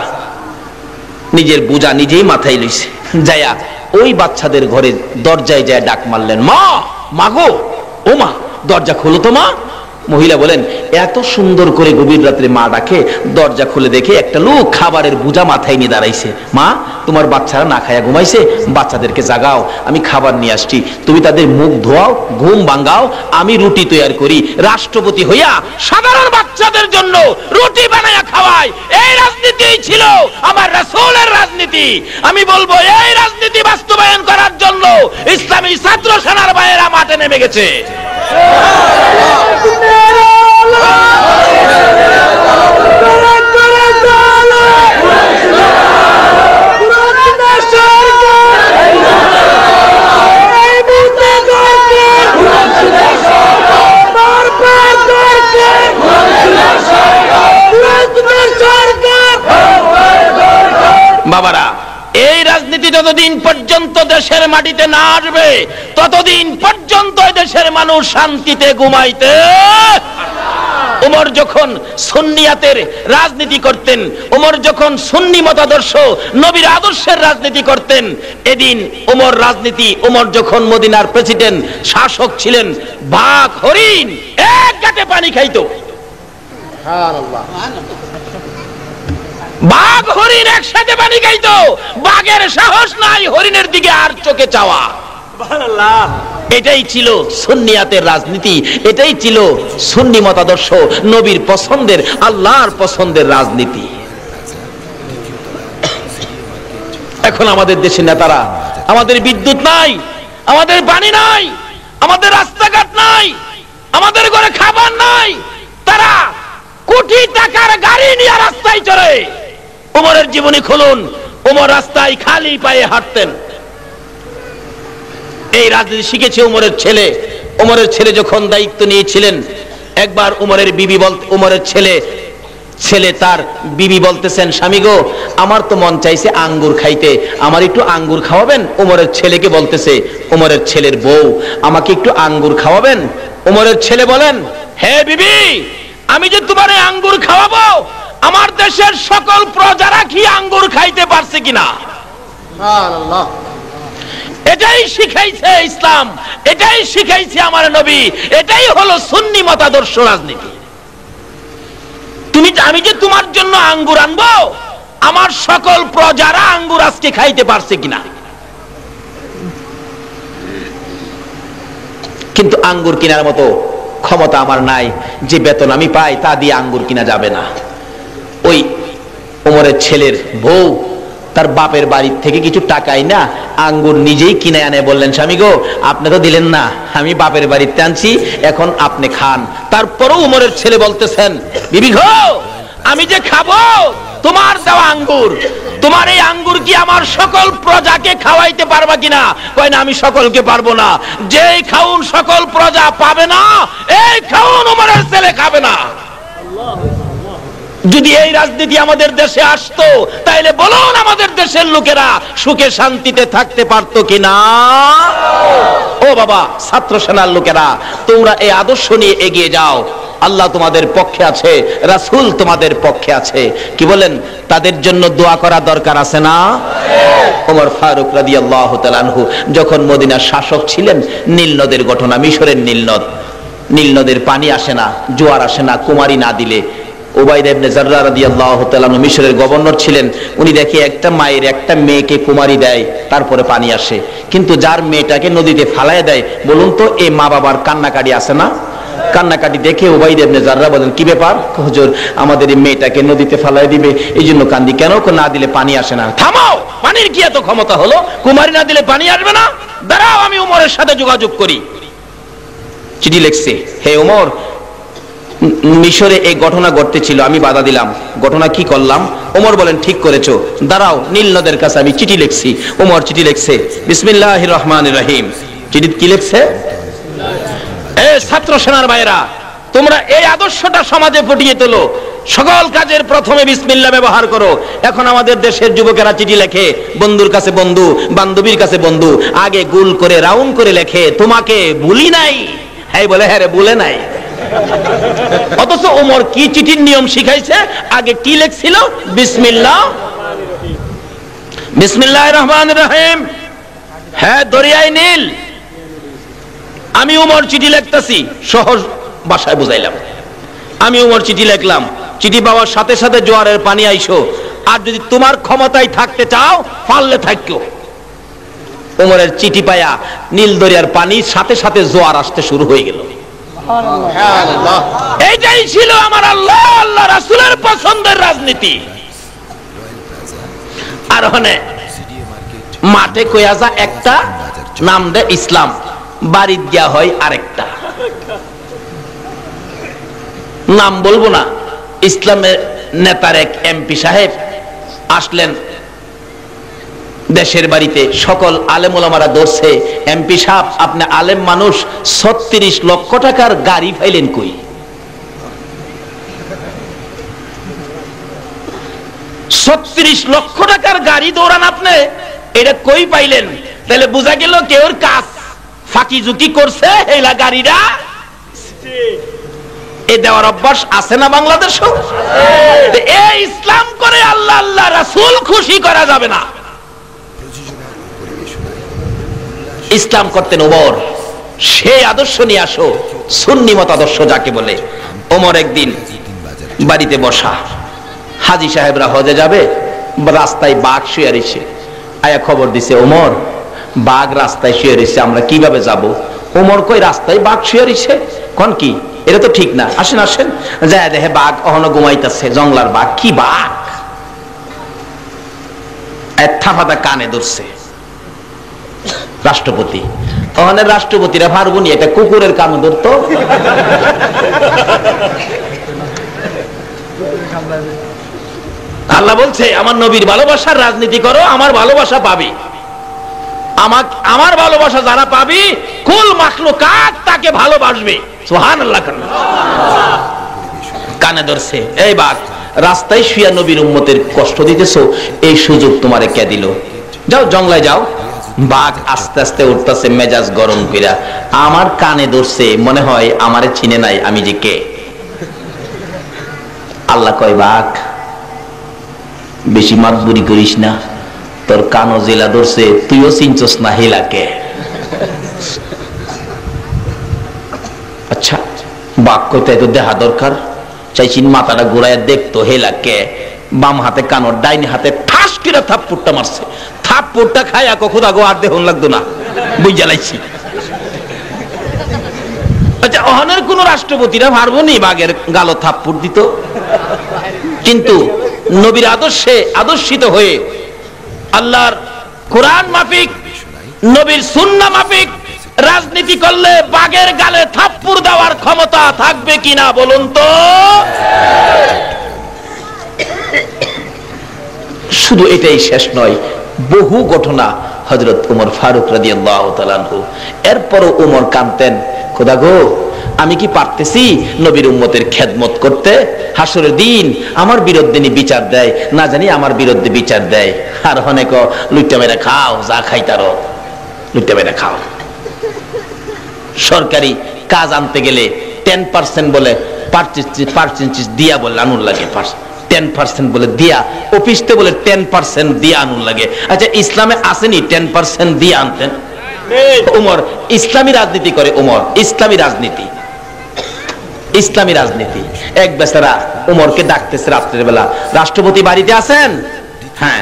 নিজের বোঝা নিজেই মাথায় লইছে, যায়া ওই বাচ্চাদের ঘরে দরজায় যায় ডাক মারলেন, মা মাগো ও মা দরজা খোলো তো মা। মহিলা বলেন এত সুন্দর করে গভীর রাত্রে মা ডাকে, দরজা খুলে দেখে একটা লোক খাবারের বোঝা মাথায় নিয়ে দাঁড়াইছে, মা তোমার বাচ্চারা না খায়া ঘুমাইছে, বাচ্চাদেরকে জাগাও, আমি খাবার নিয়ে আসছি, তুমি তাদের মুখ ধোয়াও ঘুম ভাঙাও, আমি রুটি তৈরি করি, রাষ্ট্রপতি হইয়া সাধারণ বাচ্চাদের জন্য রুটি বানায়া খাওয়াই, এই রাজনীতিই ছিল আমার রাসূলের রাজনীতি। আমি বলবো এই রাজনীতি বাস্তবায়ন করার জন্য ইসলামী ছাত্র সেনার ভাইয়েরা মাঠে নেমে গেছে। বাবারা, এই রাজনীতি যতদিন পর্যন্ত দেশের মাটিতে না আসবে ততদিন পর্যন্ত দেশের মানুষ শান্তিতে ঘুমাইতে ওমর যখন সুন্নিয়াতের রাজনীতি করতেন, ওমর যখন সুন্নি মতাদর্শ নবীর আদর্শের রাজনীতি করতেন, এদিন ওমর রাজনীতি, ওমর যখন মদিনার প্রেসিডেন্ট শাসক ছিলেন, বাঘ হরিণ এক গাঁটে পানি খাইত। সুবহানাল্লাহ, বাঘ হরিণ একসাথে পানি খাইত। বাঘের সাহস নাই হরিণের দিকে আর চোখে চাওয়া। সুবহানাল্লাহ, এটাই ছিল সুন্নিয়াতের রাজনীতি, এটাই ছিল সুন্নি মতাদর্শ, নবীর পছন্দের, আল্লাহর পছন্দের রাজনীতি। এখন আমাদের দেশের নেতারা, আমাদের বিদ্যুৎ নাই, আমাদের পানি নাই, আমাদের রাস্তাঘাট নাই, আমাদের ঘরে খাবার নাই, তারা কোটি টাকার গাড়ি নিয়ে রাস্তায় চড়ে। ওমরের জীবনী খুলুন, ওমর রাস্তায় খালি পায়ে হাঁটতেন। এই রাজনীতি শিখেছে ওমরের ছেলে। ওমরের ছেলে যখন দায়িত্ব নিয়েছিলেন, একবার ওমরের বিবি বলতে, ওমরের ছেলে তার বিবি বলতেছেন, স্বামী গো, আমার তো মন চাইছে আঙ্গুর খাইতে, আমার একটু আঙ্গুর খাওয়াবেন? ওমরের ছেলেকে বলতেছে ওমরের ছেলের বউ, আমাকে একটু আঙ্গুর খাওয়াবেন? ওমরের ছেলে বলেন, হে বিবি, আমি যে তোমারে আঙ্গুর খাওয়াবো, আমার দেশের সকল প্রজারা কি আঙ্গুর খাইতে পারছে কিনা? সুবহানাল্লাহ, এটাই শিখাইছে ইসলাম, এটাই শিখাইছে আমার নবী, এটাই হলো সুন্নি মতাদর্শ রাজনীতি। তুমি, আমি যে তোমার জন্য আঙ্গুর আনবো, আমার সকল প্রজারা আঙ্গুর আজকে খাইতে পারছে কিনা? কিন্তু আঙ্গুর কেনার মতো ক্ষমতা আমার নাই, যে বেতন আমি পাই তা দিয়ে আঙ্গুর কিনা যাবে না। ওই ওমরের ছেলের বউ তার বাপের বাড়ির থেকে কিছু টাকাই না আঙ্গুর নিজেই কিনে আনে। বললেন, স্বামী গো, আপনি তো দিলেন না, আমি বাপের বাড়িতে আনছি, এখন আপনি খান। তারপরও ওমরের ছেলে বলতেছেন, বিবি গো, আমি যে খাবো তোমার দেওয়া আঙ্গুর, তোমার এই আঙ্গুর কি আমার সকল প্রজাকে খাওয়াইতে পারবা কিনা? কয় না, আমি সকলকে পারবো না, যেই খাউন সকল প্রজা পাবে না, এই খাউন ওমরের ছেলে খাবে না। যদি এই রাজনীতি আমাদের দেশে আসতো, তাইলে বলুন আমাদের দেশের লোকেরা সুখে শান্তিতে থাকতে পারতো কিনা? ও বাবা, ছাত্র সেনার লোকেরা, তোমরা এই আদর্শ নিয়ে এগিয়ে যাও। আল্লাহ তোমাদের পক্ষে আছে, রাসূল তোমাদের পক্ষে আছে। কি বলেন, তাদের জন্য দোয়া করা দরকার আছে না? ওমর ফারুক রাদিয়াল্লাহু তাআলা আনহু যখন মদিনার শাসক ছিলেন, নীলনদের ঘটনা, মিশরের নীলনদ, নীলনদের পানি আসে না, জোয়ার আসে না, কুমারী না দিলে। উবাইদা ইবনে জাররা রাদিয়াল্লাহু তাআলা মিশরের গভর্নর ছিলেন। উনি দেখে একটা মায়ের একটা মেয়েকে কুমারী দেয়, তারপরে পানি আসে। কিন্তু যার মেয়েটাকে নদীতে ফালায় দেয়, বলুন তো এই মা বাবার কান্নাকাটি আসে না? কান্নাকাটি দেখে উবাইদা ইবনে জাররা বলেন, কি ব্যাপার হুজুর, আমাদের এই মেয়েটাকে নদীতে ফালায় দিবে, এই জন্য কান্দি। কেন? না দিলে পানি আসে না। থামাও, পানির কি এত ক্ষমতা হলো? কুমারী না দিলে পানি আসবে না? দাঁড়াও, আমি ওমরের সাথে যোগাযোগ করি। চিঠি লিখছে, হে ওমর, মিশরে এই ঘটনা ঘটতেছিল, আমি বাধা দিলাম, ঘটনা কি করলাম? ওমর বলেন, ঠিক করেছো, দাঁড়াও, নীলনদের কাছে আমি চিঠি লিখছি। ওমর চিঠি লিখছে, বিসমিল্লাহির রহমানির রহিম। চিঠি কি লিখছে? এ ছাত্র সেনার ভাইরা, তোমরা এই আদর্শটা সমাজে ফুটিয়ে তোলো, সকল কাজের প্রথমে বিসমিল্লাহ ব্যবহার করো। এখন আমাদের দেশের যুবকেরা চিঠি লেখে, বন্ধুর কাছে বন্ধু, বান্ধবীর কাছে বন্ধু, আগে গুল করে রাউন্ড করে লেখে, তোমাকে ভুলি নাই। হ্যাঁ বলে, হ্যাঁ রে ভুলে নাই। অথচ ওমর কি চিঠির নিয়ম শিখাইছে? আগে কি লেখছিল? বিসমিল্লাহ, বিসমিল্লাহির রহমানির রহিম, হ্যাঁ দরিয়ায় নীল, আমি ওমর চিঠি লিখতাছি। সহজ ভাষায় বুঝাইলাম, আমি ওমর চিঠি লিখলাম, চিঠি পাওয়ার সাথে সাথে জোয়ারের পানি আইসো, আর যদি তোমার ক্ষমতায় থাকতে চাও পারলে থাকো। ওমরের চিঠি পায়া নীল দরিয়ার পানি সাথে সাথে জোয়ার আসতে শুরু হয়ে গেল। এইটাই ছিল আমার আল্লাহ, আল্লাহ রাসূলের পছন্দের রাজনীতি। আর ওখানে মাঠে কয়া যা একটা নাম দেয় ইসলাম, বাড়ি দেয়া হয় আরেকটা নাম, বলবো না। ইসলামের নেতার এক এমপি সাহেব আসলেন দেশের বাড়িতে, সকল আলেম ওলামারা ধরছে, এমপি সাহেব আপনি আলেম মানুষ, 36 লক্ষ টাকার গাড়ি পাইলেন কই? 36 লক্ষ টাকার গাড়ি দৌড়ান আপনি, এটা কই পাইলেন? তাহলে বোঝা গেল কেউ কাজ ফাঁকি ঝুঁকি করছে, এলা গাড়িটা এই দেওয়ার অভ্যাস আছে না বাংলাদেশও? এই ইসলাম করে আল্লাহ আল্লাহ রাসূল খুশি করা যাবে না। ইসলাম করতেন ওমর, সেই আদর্শ নিয়ে আসো, সুন্নি মত আদর্শ যাকে বলে। ওমর একদিন বাড়িতে বসা, হাজী সাহেবরা হজে যাবে, রাস্তায় বাঘ শুয়ে রয়েছে, আয়া খবর দিছে ওমর বাঘ রাস্তায় শুয়ে রয়েছে, আমরা কিভাবে যাব? ওমর কই রাস্তায় বাঘ শুয়ে রয়েছে, কোন কি এটা তো ঠিক না, আসেন আসেন। যায় দেখে বাঘ অহনো ঘুমাইতেছে, জঙ্গলার বাঘ, কি বাঘ, থাপাটা কানে ধরছে রাষ্ট্রপতি। অহনের রাষ্ট্রপতিরা ফারগুনি এটা কুকুরের কানে ধরতো, আল্লাহ বলছে আমার নবীর ভালোবাসার রাজনীতি করো, আমার ভালোবাসা পাবি, আমার ভালোবাসা যারা পাবি কুল মাখলুকাত তাকে ভালোবাসবে। সুবহানাল্লাহ। কানে ধরছে, এই বাঘ রাস্তায় শুয়ে নবীর উম্মতের কষ্ট দিতেছো, এই সুযোগ তোমারে কে দিল? যাও জঙ্গলায় যাও। বাঘ আস্তে আস্তে উঠতেছে মেজাজ গরম কইরা, আমার কানে ধরছে, মনে হয় আমারে চিনে নাই আমি যে কে। আল্লাহ কয় বাঘ বেশি মাতবুরি করিস না, তোর কানো জেলা ধরছে, তুইও চিনছস না হেলাকে। আচ্ছা বাঘ কইতে তো দেখা দরকার, চাইছিন মাথাটা ঘুরাইয়া দেখতো হেলাকে। বাম হাতে কানো, ডাইন হাতে ঠাস করে থাপ্পড়টা মারছে, থাপ্পড়টা খায়া কখুদা গো আর দেহন লাগতো না, বুঝ জ্বালাইছি। আচ্ছা অহনের কোন রাষ্ট্রপতিরা ভারবো নি বাঘের গালো থাপ্পড় দিত, কিন্তু নবীর আদর্শে আদর্শিত হয়ে আল্লাহর কোরআন মাফিক নবীর সুন্নাহ মাফিক রাজনীতি করলে বাঘের গালে থাপ্পড় দেওয়ার ক্ষমতা থাকবে কিনা বলুন তো? শুধু এটাই শেষ নয়, বহু ঘটনা হযরত ওমর ফারুক রাদিয়াল্লাহু তাআলা আনহু। এরপরও ওমর কাঁদতেন, খোদা গো আমি কি পারতেছি নবীর উম্মতের খেদমত করতে? হাসরের দিন আমার বিরুদ্ধে বিচার দেয়, না জানি আমার বিরুদ্ধে বিচার দেয়। আর অনেক লুইটা মেরা খাও, যা খাই তারও লুইটা মেরা খাও। সরকারি কাজ আনতে গেলে 10% বলে পার্সেন্টেজ দিয়া বলে আনুন লাগে, 10% বলে দিয়া, অফিসতে বলে 10% দিয়া আনুন লাগে। আচ্ছা ইসলামে আসেনি 10% দিয়ে আনতেন? ওমর ইসলামী রাজনীতি করে, ওমর ইসলামী রাজনীতি। এক বেচারা ওমরকে ডাকতেছে রাত্রের বেলা, রাষ্ট্রপতি বাড়িতে আছেন? হ্যাঁ।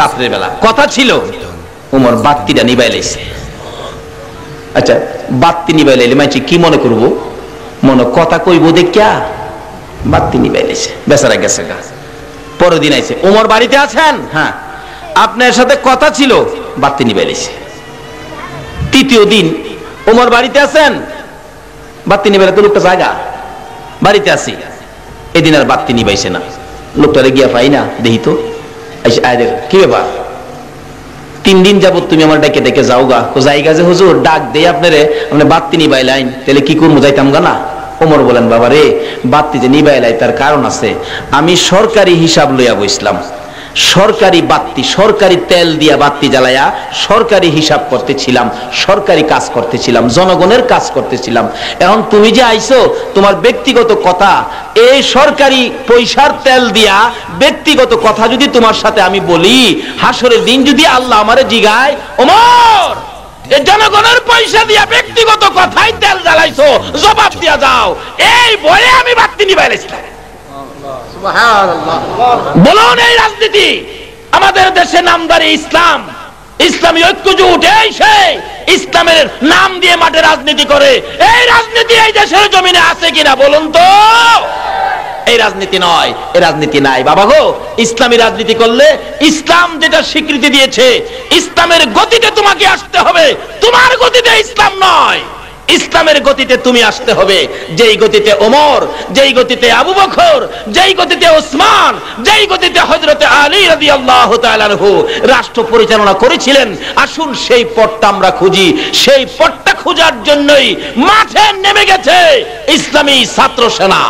রাত্রের বেলা কথা ছিল, ওমর বাতিটা নিবাই লাইছে। আচ্ছা বাতি নিবাই লাইলে মাইছি কি মনে করব? মনে কথা কইব দেখিয়া বাতি নিবাই লাইছে, বেচারা গেছে। পরের দিন আইছে, ওমর বাড়িতে আছেন? হ্যাঁ। আপনার সাথে কথা ছিল, বাতি নিবাই লাইছে। তৃতীয় দিন ওমর বাড়িতে আছেন? বাতি নিবাইলে তো লোকটা জায়গা, বাড়িতে আসি। এদিন আর বাতি নিবাইছে না, লোকটারে গিয়া পাই না, দেখি তো আয়ের কি ব্যাপার, 3 দিন যাবত তুমি আমার ডাকে ডেকে যাও গা। জায়গা যে হুজুর ডাক দেয় আপনারে, আপনি বাতি নিবাইলাইন, তাহলে কি করবো, যাইতাম গা না? ওমর বলেন, বাবা রে বাতি যে নিবাইলাই তার কারণ আছে, আমি সরকারি হিসাব লইয়া বসলাম, সরকারি বাতি, সরকারি তেল দিয়া বাতি জ্বালায়া সরকারি হিসাব করতেছিলাম, সরকারি কাজ করতেছিলাম, জনগণের কাজ করতেছিলাম। এখন তুমি যে আইছো তোমার ব্যক্তিগত কথা, এই সরকারি পয়সার তেল দিয়া ব্যক্তিগত কথা যদি তোমার সাথে আমি বলি, হাসরের দিন যদি আল্লাহ আমারে জিগায়, ওমর এই জনগণের পয়সা দিয়া ব্যক্তিগত কথাই তেল জ্বালাইছো, জবাব দিয়া যাও, এই ভয়ে আমি বাতি নিবাইলাম। বলুন এই রাজনীতি আমাদের দেশে নামদারি ইসলাম, ইসলামী ঐক্যজোট, এই সেই ইসলামের নাম দিয়ে মাঠে রাজনীতি করে, এই রাজনীতি এই দেশের জমিনে আছে কিনা বলুন তো? এই রাজনীতি নয়, এই রাজনীতি নাই বাবা গো। ইসলামী রাজনীতি করলে ইসলাম যেটা স্বীকৃতি দিয়েছে, ইসলামের গতিতে তোমাকে আসতে হবে, তোমার গতিতে ইসলাম নয়, ইসলামের গতিতে তুমি আসতে হবে, যেই গতিতে ওমর, যেই গতিতে আবু বকর, যেই গতিতে ওসমান, যেই গতিতে হযরত আলী রাদিয়াল্লাহু তাআলা আনহু রাষ্ট্র পরিচালনা করেছিলেন। আসুন সেই পথটা আমরা খুঁজি। সেই পথটা খোঁজার জন্যই মাঠে নেমে গেছে ইসলামী ছাত্র সেনা।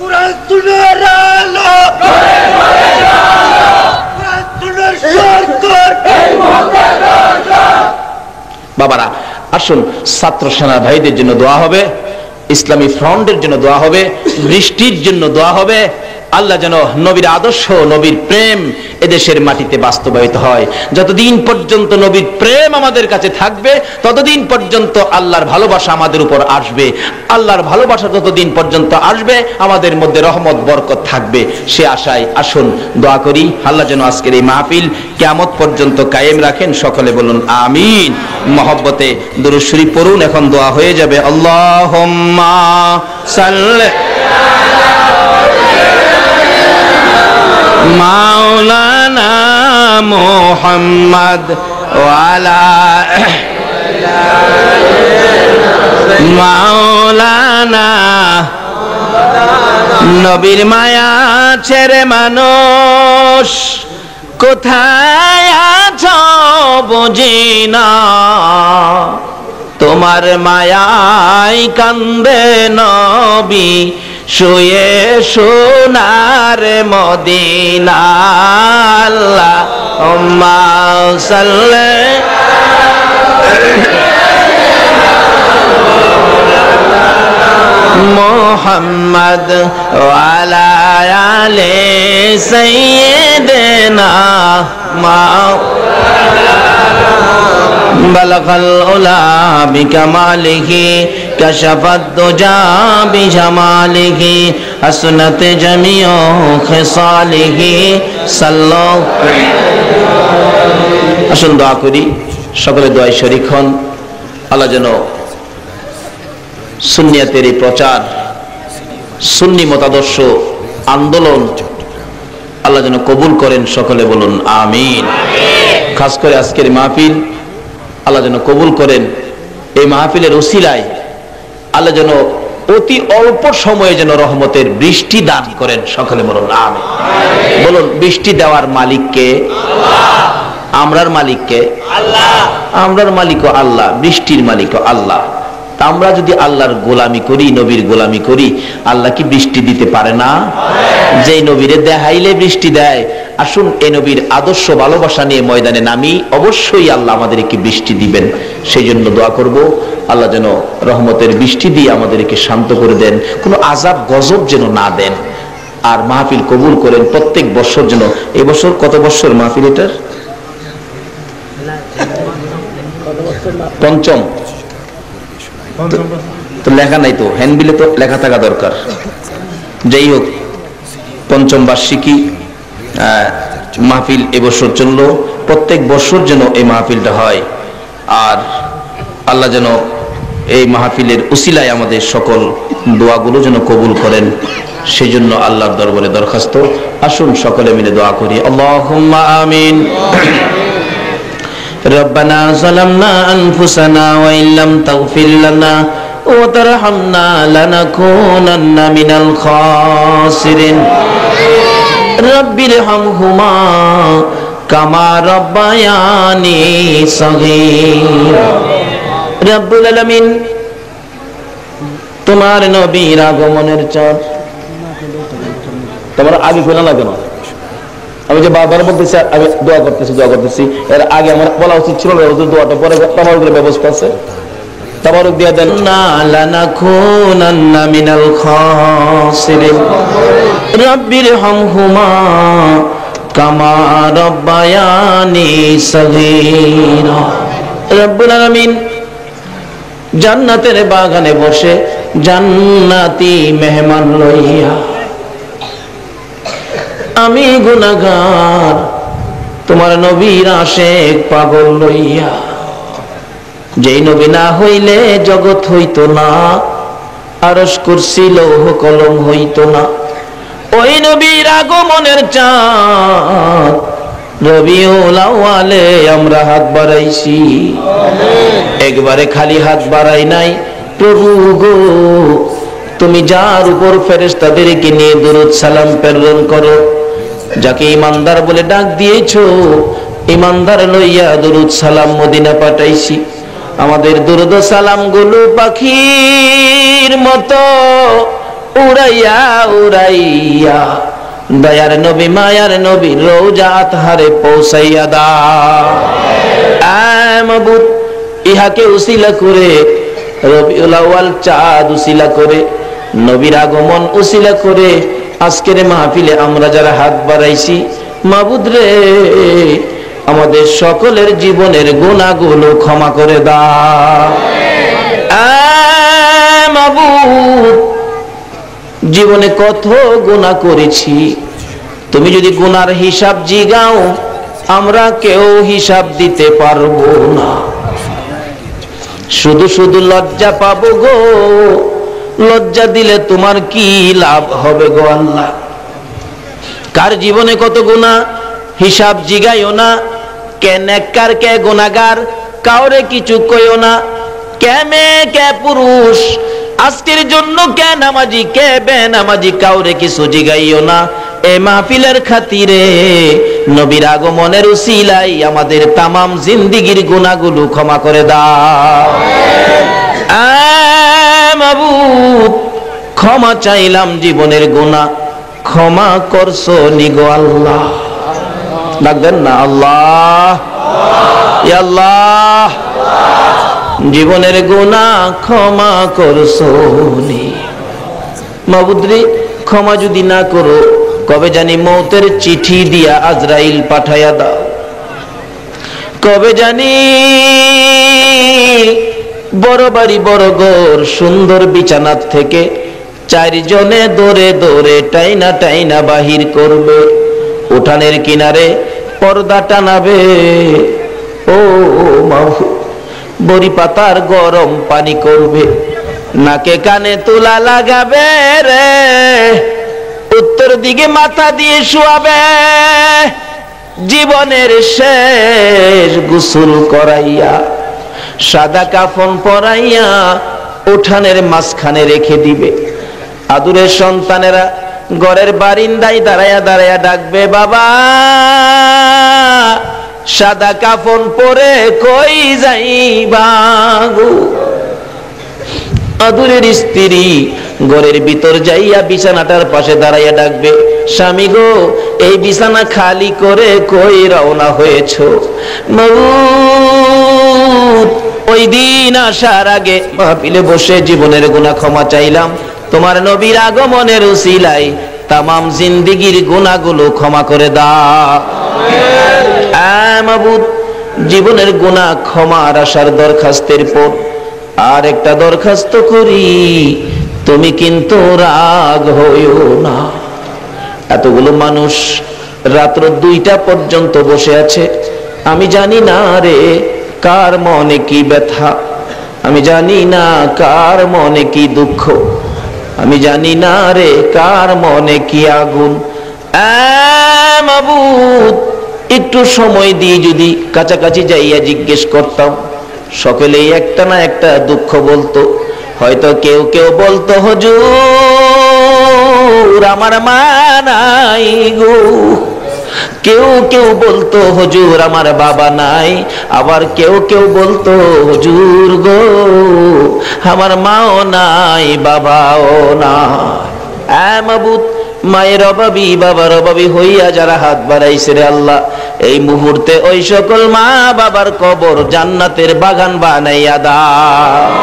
কুরআন সুন্নাহর আলো করে করে আলো, কুরআন সুন্নাহর সরকার এই মুহূর্তে দরকার। বাবারা আসুন ছাত্র সেনা ভাইদের জন্য দোয়া হবে। ইসলামী ফ্রন্টের জন্য দোয়া হবে, বৃষ্টির জন্য দোয়া হবে। আল্লাহ যেন নবীর আদর্শ, নবীর প্রেম এদেশের মাটিতে বাস্তবায়িত হয়। যতদিন পর্যন্ত নবীর প্রেম আমাদের কাছে থাকবে, ততদিন পর্যন্ত আল্লাহর ভালোবাসা আমাদের উপর আসবে। আল্লাহর ভালোবাসা যতদিন পর্যন্ত আসবে, আমাদের মধ্যে রহমত বরকত থাকবে। সে আশায় আসুন দোয়া করি, আল্লাহ যেন আজকের এই মাহফিল কিয়ামত পর্যন্ত কায়েম রাখেন। সকলে বলুন আমিন। মহব্বতে দুরূদ শরীফ পড়ুন, এখন দোয়া হয়ে যাবে। আল্লাহুম্মা সাল্লি মাওলানা মুহাম্মদ ওয়ালা মাওলানা নবীর মায়া ছেড়ে মানুষ কোথায় আছো বুঝি না, তোমার মায়ায় কান্দে নবী শুয়ে সোনার মদিনা। আল্লাহুম্মা সাল্লি মুহাম্মদ ওয়ালা আলি সাইয়্যিদিনা বালাগাল উলা বিকামালিহি কশফাদ দুজা বিজামালিহি হাসনাত জামিউ খিসালিহি সাল্লাল্লাহু আলাইহি ওয়াসাল্লাম। আসুন দোয়া করি, সকলে দোয়ায় শরীক হন। আল্লাহ যেন সুন্নিয়াতের এই প্রচার, সুন্নি মতাদর্শ আন্দোলন আল্লাহ যেন কবুল করেন। সকলে বলুন আমিন। খাস করে আজকের মাহফিল আল্লাহ যেন কবুল করেন। এই মাহফিলের ওসিলায় আল্লাহ যেন অতি অল্প সময়ে যেন রহমতের বৃষ্টি দান করেন। সকলে বলুন আমিন। বলুন, বৃষ্টি দেওয়ার মালিককে? আমরার মালিককে? আমরার মালিকও আল্লাহ, বৃষ্টির মালিকও আল্লাহ। আমরা যদি আল্লাহর গোলামি করি, নবীর গোলামি করি, আল্লাহ কি বৃষ্টি দিতে পারে না? যে নবীরে দেখাইলে বৃষ্টি দেয়। আসুন এ নবীর আদর্শ ভালোবাসা নিয়ে ময়দানে নামি, অবশ্যই আল্লাহ আমাদেরকে বৃষ্টি দিবেন। সেই জন্য দোয়া করব আল্লাহ যেন রহমতের বৃষ্টি দিয়ে আমাদেরকে শান্ত করে দেন, কোনো আযাব গজব যেন না দেন। আর মাহফিল কবুল করেন প্রত্যেক বছর যেন। এবছর কত বছর মাহফিল? এটার পঞ্চম। তো লেখা নাই, তো হ্যান্ডবিলে তো লেখা থাকা দরকার। যাই হোক, পঞ্চম বার্ষিকী মাহফিল এবছর চললো। প্রত্যেক বছর যেন এই মাহফিলটা হয়, আর আল্লাহ যেন এই মাহফিলের উসিলায় আমাদের সকল দোয়াগুলো যেন কবুল করেন। সেই জন্য আল্লাহর দরবারে দরখাস্ত। আসুন সকলে মিলে দোয়া করি। আল্লাহুম্মা আমিন। ربنا ظلمنا أنفسنا وإن لم تغفر لنا وترحمنا لنكونن من الخاسرين رب ارحمهما كما ربياني صغيرا رب العالمين। তোমার নবীর আগমনের চাঁদ তোমার আগে খোলা লাগে না। আমি যে বারবার বলতেছি, আমি দোয়া করতেছি, এর আগে আমার বলা উচিত ছিল না। হুজুর দোয়াটা পরে তাবারুকের ব্যবস্থা আছে, তাবারুক দিয়ে দেন। না লানাকুনান্না মিনাল খাসিরিন রাব্বিরহামহুমা কামা রাব্বায়ানি সাগীরা রব্বুল আলামিন। জান্নাতের বাগানে বসে জান্নাতি মেহমান লইয়া আমি গুনাহগার তোমার নবীর আশেক পাগল লইয়া, যেই নবী না হইলে জগৎ হইতো না, আরশ কুরসি লৌহ কলম হইতো না। ওই নবীর আগমনের চাঁদ রবিউল আউয়ালে আমরা হাত বাড়াইছি, একবারে খালি হাত বাড়াই নাই। প্রভু গো, তুমি যার উপর ফেরেশতাদেরকে নিয়ে দরুদ সালাম প্রেরণ করো, যাকে ইমানদার বলে ডাক দিয়েছো, ইমানদার লইয়া দরুদ সালাম মদিনা পাঠাইছি। আমাদের দরুদ সালাম গুলো পাখির মতো উড়াইয়া উড়াইয়া দয়ার নবী মায়ার নবী রওজা আতহারে পৌঁছাইয়া দাও। আয় মাবুদ, ইহাকে উসিলা করে রবিউল আউয়াল চাঁদ উসিলা করে, নবীর আগমন উসিলা করে আজকের মাহফিলে আমরা যারা হাত বাড়াইছি, মাবুদ রে আমাদের সকলের জীবনের গুনাহগুলো ক্ষমা করে দাও। মাবুদ, জীবনে কত গুনাহ করেছি, তুমি যদি গুনার হিসাব জিগাও আমরা কেউ হিসাব দিতে পারবো না। শুধু শুধু লজ্জা পাবো গো, লজ্জা দিলে তোমার কি লাভ হবে গো আল্লাহ। কার জীবনে কত গুনাহ হিসাব জিগাইও না, কে নেককার কে গুনাহগার কাউরে কিছু কইও না, কে মেয়ে কে পুরুষ, আজকের জন্য কে নামাজি কে বেনামাজি কাউরে কিছু জিগাইও না। এ মাহফিলের খাতিরে নবীর আগমনের উসিলাই আমাদের তামাম জিন্দিগির গুনাহগুলো ক্ষমা করে দাও। মাবুদ, ক্ষমা চাইলাম জীবনের গুনাহ, ক্ষমা করছো নিগো আল্লাহ। ডাকবেন না আল্লাহ, ইয়া আল্লাহ, জীবনের গুনাহ ক্ষমা করছো নি। মাবুদ রে, ক্ষমা যদি না করো কবে জানি মৌতের চিঠি দিয়া আজরাইল পাঠাইয়া দাও, কবে জানি বড় বাড়ি বড় ঘর সুন্দর বিছানার থেকে চারজনে দৌড়ে দৌড়ে টাইনা টাইনা বাহির করবে, উঠানের কিনারে পর্দা টানাবে, ও বড়ি পাতার গরম পানি করবে, নাকে কানে তুলা লাগাবে রে, উত্তর দিকে মাথা দিয়ে শুয়াবে, জীবনের শেষ গোসল করাইয়া সাদা কাফন পরাইয়া উঠানের মাঝখানে রেখে দিবে। আদুরের সন্তানেরা ঘরের বারিন্দায় দাঁড়ায়া দাঁড়ায়া ডাকবে, বাবা সাদা কাফন পরে কই যাইবা গো। আদুরের স্ত্রী ঘরের ভিতর যাইয়া বিছানাটার পাশে দাঁড়াইয়া ডাকবে, স্বামী গো এই বিছানা খালি করে কই রওনা হয়েছো। ওই দিন আসার আগে মাহফিলে বসে জীবনের গুনাহ ক্ষমা চাইলাম, তোমার নবীর আগমনের উসিলাই তামাম জিন্দিগির গুনাহগুলো ক্ষমা করে দাও। মাবুদ, জীবনের গুনাহ ক্ষমার আসার দরখাস্তের পর আর একটা দরখাস্ত করি, তুমি কিন্তু রাগ হইও না। এতগুলো মানুষ রাত্র 2টা পর্যন্ত বসে আছে, আমি জানি না রে কার মনে কি ব্যথা, আমি জানি না কার মনে কি দুঃখ, আমি জানি না রে কার মনে কি আগুন। মাবুদ, একটু সময় দিয়ে যদি কাছাকাছি যাইয়া জিজ্ঞেস করতাম, সকলেই একটা না একটা দুঃখ বলতো, হয়তো কেউ কেউ বলতো হুজুর আমার মা নাই গো, কেউ কেউ বলতো হুজুর আমার বাবা নাই, আবার কেউ কেউ বলতো হুজুর গো আমার মাও নাই বাবাও নাই। মাবুদ, মায়ের অভাবী বাবার অভাবী হইয়া যারা হাত বাড়াইছে রে আল্লাহ, এই মুহূর্তে ওই সকল মা বাবার কবর জান্নাতের বাগান বানাইয়া দাও।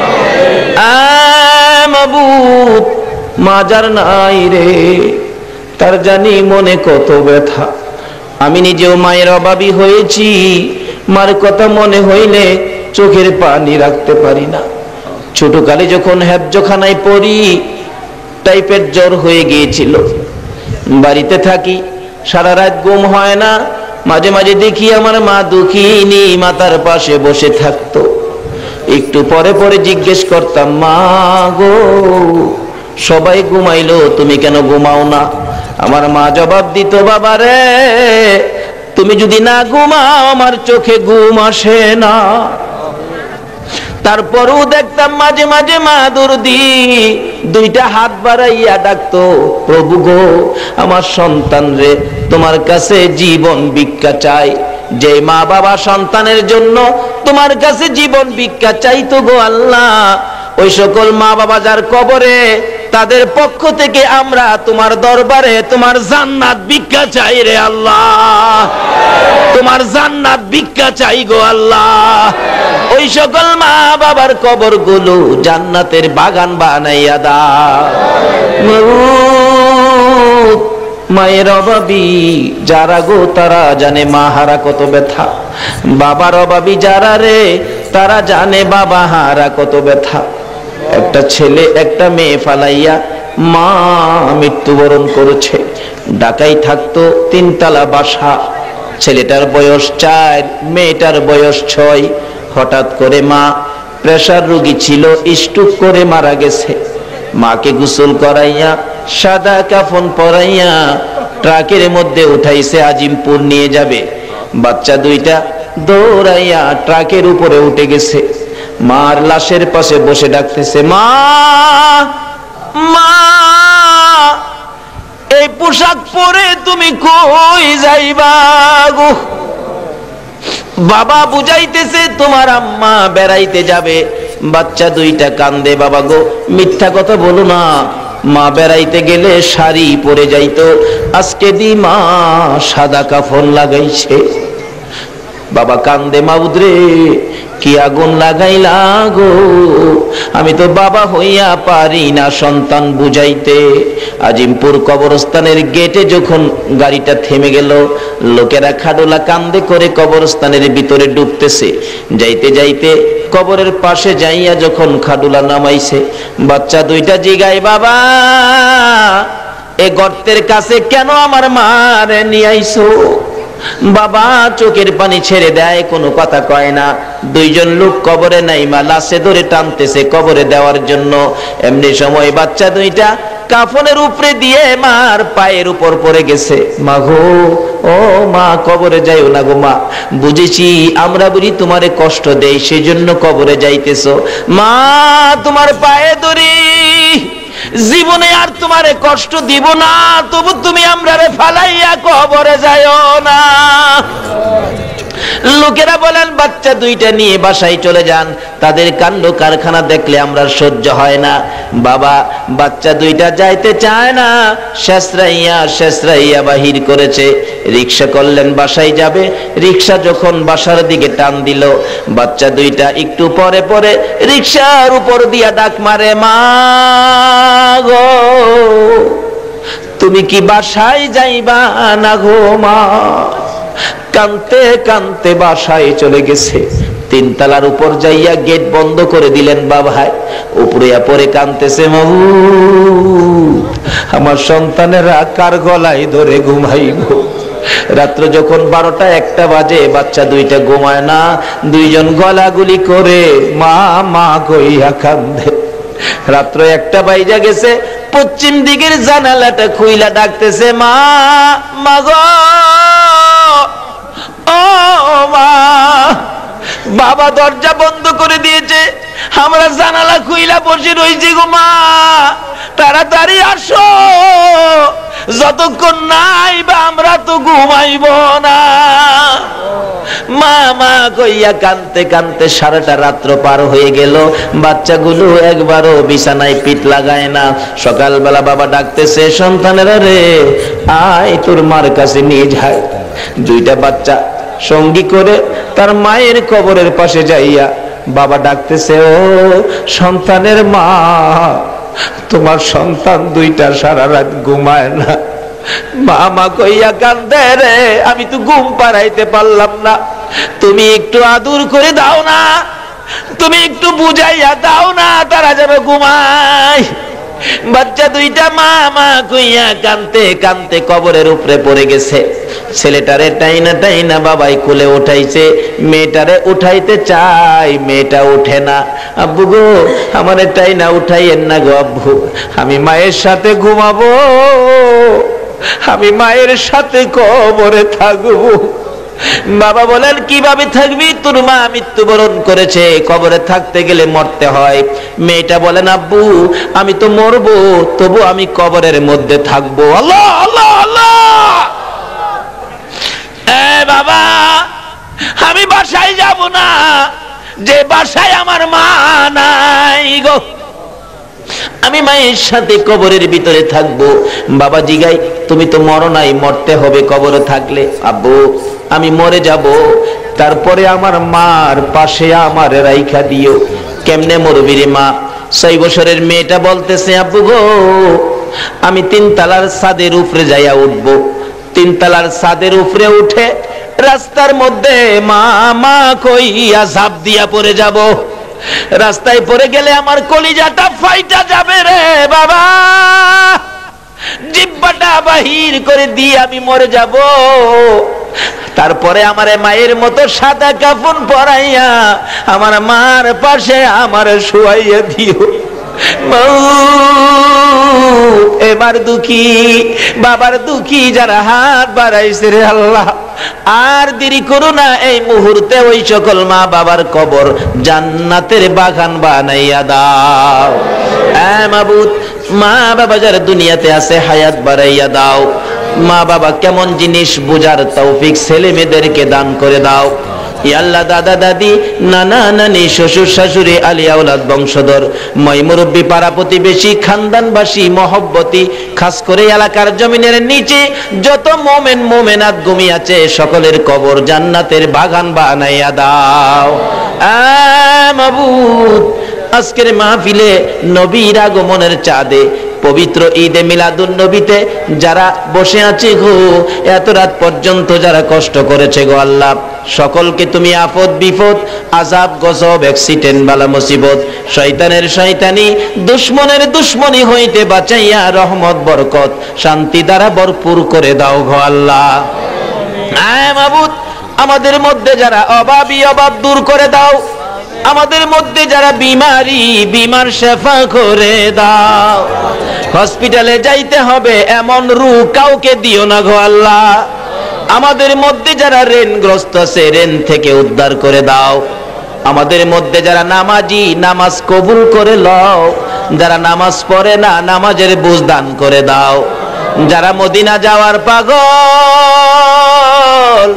মাবুদ, মা যার নাই রে তার জানি মনে কত ব্যথা, আমি নিজেও মায়ের অভাবী হয়েছি, মার কথা মনে হইলে চোখের পানি রাখতে পারি না। ছোটকালে যখন হেফজখানায় পড়ি টাইপের জ্বর হয়ে গিয়েছিল, বাড়িতে থাকি, সারা রাত ঘুম হয় না, মাঝে মাঝে দেখি আমার মা দুঃখিনী মাতার পাশে বসে থাকতো, একটু পরে পরে জিজ্ঞেস করতাম মা গো সবাই ঘুমাইলো তুমি কেন ঘুমাও না। আমার মা জবাব দিত, বাবা রে তুমি যদি না ঘুমাও আমার চোখে ঘুম আসে না। তারপরও দেখতাম মাঝে মাঝে মা দরদি 2টা হাত বাড়াইয়া ডাকতো, প্রভু গো আমার সন্তান রে তোমার কাছে জীবন ভিক্ষা চাই। যে মা বাবা সন্তানের জন্য তোমার কাছে জীবন ভিক্ষা চাইতো গো আল্লাহ, ওই সকল মা বাবা যার কবরে, তাদের পক্ষ থেকে আমরা তোমার দরবারে তোমার জান্নাত ভিক্ষা চাই রে আল্লাহ, তোমার জান্নাত ভিক্ষা চাই গো আল্লাহ। ও ওই সকল মা বাবার কবর গুলো জান্নাতের বাগান বানাইয়া দাও। মায়ের অভাবী যারা গো তারা জানে মা হারা কত ব্যথা, বাবার অভাবী যারা রে তারা জানে বাবা হারা কত ব্যথা। একটা ছেলে একটা মেয়ে ফালাইয়া মা মৃত্যুবরণ করেছে। ঢাকায় থাকতো তিনতলা বাসা, ছেলেটার বয়স 4, মেয়েটার বয়স 6। হঠাৎ করে মা প্রেসার রোগী ছিল, স্ট্রোক করে মারা গেছে। মাকে গোসল করাইয়া সাদা কাফন পরাইয়া ট্রাকের মধ্যে উঠাইছে আজিমপুর নিয়ে যাবে। বাচ্চা দুইটা দৌড়াইয়া ট্রাকের উপরে উঠে গেছে। মার লাশের পাশে বসে ডাকতেছে, মা মা এই পোশাক পরে তুমি কই যাইবা গো? বাবা বুঝাইতেছে তোমার আম্মা বেড়াইতে যাবে। বাচ্চা দুইটা কান্দে, বাবা গো মিথ্যা কথা বলো না, মা বেড়াইতে গেলে শাড়ি পরে যাইতো, আজকে দি মা সাদা কাফন লাগাইছে। বাবা কান্দে, মাউদ্রে কি আগুন লাগাইলা গো, আমি তো বাবা হইয়া পারি না সন্তান বুঝাইতে। আজিমপুর কবরস্থানের গেটে যখন গাড়িটা থেমে গেল, লোকেরা খাডোলা কান্দে করে কবরস্থানের ভিতরে ডুবতেছে। যাইতে যাইতে কবরের পাশে যাইয়া যখন খাডোলা নামাইছে, বাচ্চা দুইটা জিগায়, বাবা এ গর্তের কাছে কেন আমার মারে নিয়ে আইছো? বাবা চোখের পানি ছেড়ে দেয়, কোনো কথা কয় না। দুইজন লোক কবরে নাইমা লাশে ধরে টানতেছে কবরে দেওয়ার জন্য। এমনি সময় বাচ্চা দুইটা কাফনের উপরে দিয়ে মার পায়ের উপর পড়ে গেছে। মা গো, ও মা কবরে যাইও না গো মা, বুঝেছি আমরা বুঝি তোমারে কষ্ট দেই সেজন্য কবরে যাইতেছো। মা তোমার পায়ে ধরি, জীবনে আর তোমারে কষ্ট দিব না, তবু তুমি আমরারে ফালাইয়া কবরে যাইও না। লোকেরা বলেন বাচ্চা দুইটা নিয়ে বাসায় চলে যান, তাদের কাণ্ড কারখানা দেখলে আমরা সহ্য হয় না। বাবা বাচ্চা দুইটা যাইতে চায় না, শেষরাইয়া শেষরাইয়া বাহির করেছে। রিক্সা করলেন বাসায় যাবে। রিক্সা যখন বাসার দিকে টান দিল, বাচ্চা দুইটা একটু পরে পরে রিক্সার উপর দিয়া ডাক মারে, মা গো তুমি কি বাসায় যাইবা না গো? মা কানতে কানতে বাসায় চলে গেছে। তিনতলার উপর যাইয়া গেট বন্ধ করে দিলেন বাবায়। উপরে পরে কানতেছে, মহু আমার সন্তানেরা কার গলায় ধরে ঘুমাইব? রাত্র যখন 12টা 1টা বাজে, বাচ্চা দুইটা ঘুমায় না। দুইজন গলাগুলি করে মা মা কইয়া কান্দে। রাত্র 1টা বাইজা গেছে। পশ্চিম দিকের জানালাটা খুইলা ডাকতেছে, মা মা গো, ও মা বাবা দরজা বন্ধ করে দিয়েছে, আমরা জানালা খুইলা বসে রইছি গো মা, তাড়াতাড়ি আসো, যতক্ষণ না আইবা আমরা তো ঘুমাইব না। মা মা কইয়া কানতে কানতে সারাটা রাত্র পার হয়ে গেল। বাচ্চাগুলো একবারও বিছানায় পিঠ লাগায় না। সকালবেলা বাবা ডাকতেছে, সন্তানেরা রে আয় তোর মার কাছে নিয়ে যায়। দুইটা বাচ্চা সঙ্গী করে তার মায়ের কবরের পাশে যাইয়া বাবা ডাকতেছে, ও সন্তানের মা, তোমার সন্তান দুইটা সারা রাত ঘুমায় না। মা মা কইয়া কান্দে, রে আমি তো ঘুম পাড়াইতে পারলাম না, তুমি একটু আদর করে দাও না, তুমি একটু বুঝাইয়া দাও না, তারা যেন ঘুমায়। বাচ্চা দুইটা মা মা কইয়া কানতে কানতে কবরের উপরে পড়ে গেছে। ছেলেটারে টাইনা টাইনা বাবাই কোলে উঠাইছে, মেয়েটারে উঠাইতে চাই, মেয়েটা উঠে না। আব্বু গো আমারে টাইনা উঠাইয়েন না গো আব্বু, আমি মায়ের সাথে ঘুমাবো, আমি মায়ের সাথে কবরে থাকবো। বাবা বলেন, কিভাবে থাকবি? তোর মা মৃত্যুবরণ করেছে, কবরে থাকতে গেলে মরতে হয়। মেয়েটা বলেন, আব্বু আমি তো মরবো, তবু আমি কবরের মধ্যে থাকবো। আল্লাহ আল্লাহ আল্লাহ, এ বাবা আমি বাসায় যাব না, যে বাসায় আমার মা নাই গো, আমি মায়ের সাথে কবরের ভিতরে থাকবো। বাবা জিগাই, তুমি তো মরো নাই, মরতে হবে কবরে থাকলে। আব্বু, আমি মরে যাব, তারপরে আমার মার পাশে আমার রাইখা দিও। কেমনে মরবি রে মা? 6 বছরের মেয়েটা বলতেছে, আব্বু গো, আমি 3 তলার ছাদের উপরে যাইয়া উঠবো। 3 তলার ছাদের উপরে উঠে রাস্তার মধ্যে মা মা কইয়া ঝাঁপ দিয়া পড়ে যাব। রাস্তায় পড়ে গেলে আমার কলিজাটা ফাইটা যাবে রে বাবা, জিহ্বাটা বাহির করে দিয়ে আমি মরে যাব। তারপরে আমার মায়ের মতো সাদা কাফন পরাইয়া আমার মার পাশে আমার শুয়াইয়া দিও। এবার দুঃখী বাবার দুঃখী যারা হাত বাড়াইছে রে আল্লাহ, আর দেরি করো না, এই মুহূর্তে ওই সকল মা বাবার কবর জান্নাতের বাগান বানাইয়া দাও। এ মাবুদ, মা বাবা যারা দুনিয়াতে আছে হায়াত বাড়াইয়া দাও। মা বাবা কেমন জিনিস বুঝার তৌফিক ছেলে মেয়েদেরকে দান করে দাও। আল্লাহ দাদা দাদি নানা নানি শ্বশুর শাশুড়ি আলিয়া আওলাদ বংশধর মই মুরব্বী পাড়া প্রতিবেশী খানদানবাসী মহব্বতী খাস করে এলাকার জমিনের নিচে যত মোমেন মোমেনাত ঘুমিয়ে আছে সকলের কবর জান্নাতের বাগান বানাইয়া দাও। মাবুদ, আজকের মাহফিলে নবীর আগমনের চাঁদে পবিত্র ঈদে মিলাদুন নবীতে যারা বসে আছে গো, এত রাত পর্যন্ত যারা কষ্ট করেছে গো আল্লাহ, সকলকে তুমি আফত বিপদ আযাব গজব অ্যাক্সিডেন্ট বালা মুসিবত শয়তানের শয়তানি দুশমনের দুশমনি হইতে বাঁচাইয়া রহমত বরকত শান্তি দ্বারা ভরপুর করে দাও গো আল্লাহ। আয় মাবুদ, আমাদের মধ্যে যারা অভাবী অভাব দূর করে দাও। আমাদের মধ্যে যারা বিমারি বিমার শেফা করে দাও। হসপিটালে যাইতে হবে এমন রোগ কাউকে দিও না গো আল্লাহ। আমাদের মধ্যে যারা ঋণগ্রস্ত আছে ঋণ থেকে উদ্ধার করে দাও। আমাদের মধ্যে যারা নামাজি নামাজ কবুল করে লও, যারা নামাজ পড়ে না নামাজের বুঝ দান করে দাও। যারা মদিনা যাওয়ার পাগল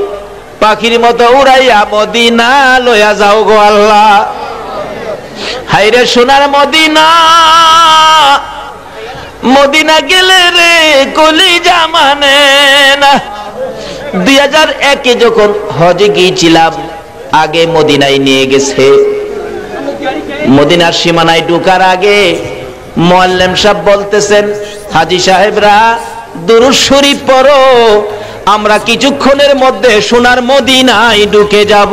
পাখির মতো উড়াইয়া মদিনা লয়া যাও গো আল্লাহ। হাইরে সোনার মদিনা, মদিনা গেলে রে কলিজা মানে না। 2001-এ যখন হজে গিয়েছিলাম আগে মদিনায় নিয়ে গেছে। মদিনার সীমানায় ঢোকার আগে মোয়াল্লেম সাহেব বলতেছেন, হাজি সাহেবরা দুরূদ শরীফ পড়ো, আমরা কিছুক্ষণের মধ্যে সোনার মদিনায় ঢুকে যাব।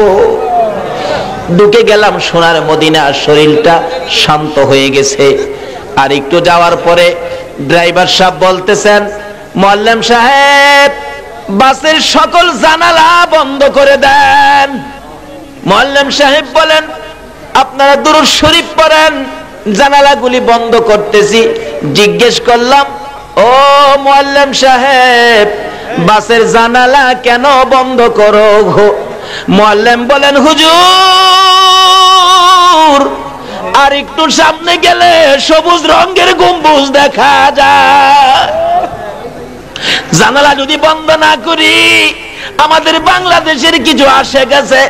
ঢুকে গেলাম সোনার মদিনা, শরীরটা শান্ত হয়ে গেছে। আর একটু যাওয়ার পরে ড্রাইভার সাহেব বলতেছেন, মোয়াল্লেম সাহেব বাসের সকল জানালা বন্ধ করে দেন। মোয়াল্লেম সাহেব বলেন, আপনারা দুরূদ শরীফ পড়েন, জানালাগুলি বন্ধ করতেছি। জিজ্ঞেস করলাম, ও মোয়াল্লেম সাহেব বাসের জানালা কেন বন্ধ করো গো? মোয়াল্লেম বলেন, হুজুর আর একটু সামনে গেলে সবুজ রঙের গম্বুজ দেখা যায়, জানালা যদি বন্ধ না করি আমাদের বাংলাদেশের কিছু আসে গেছে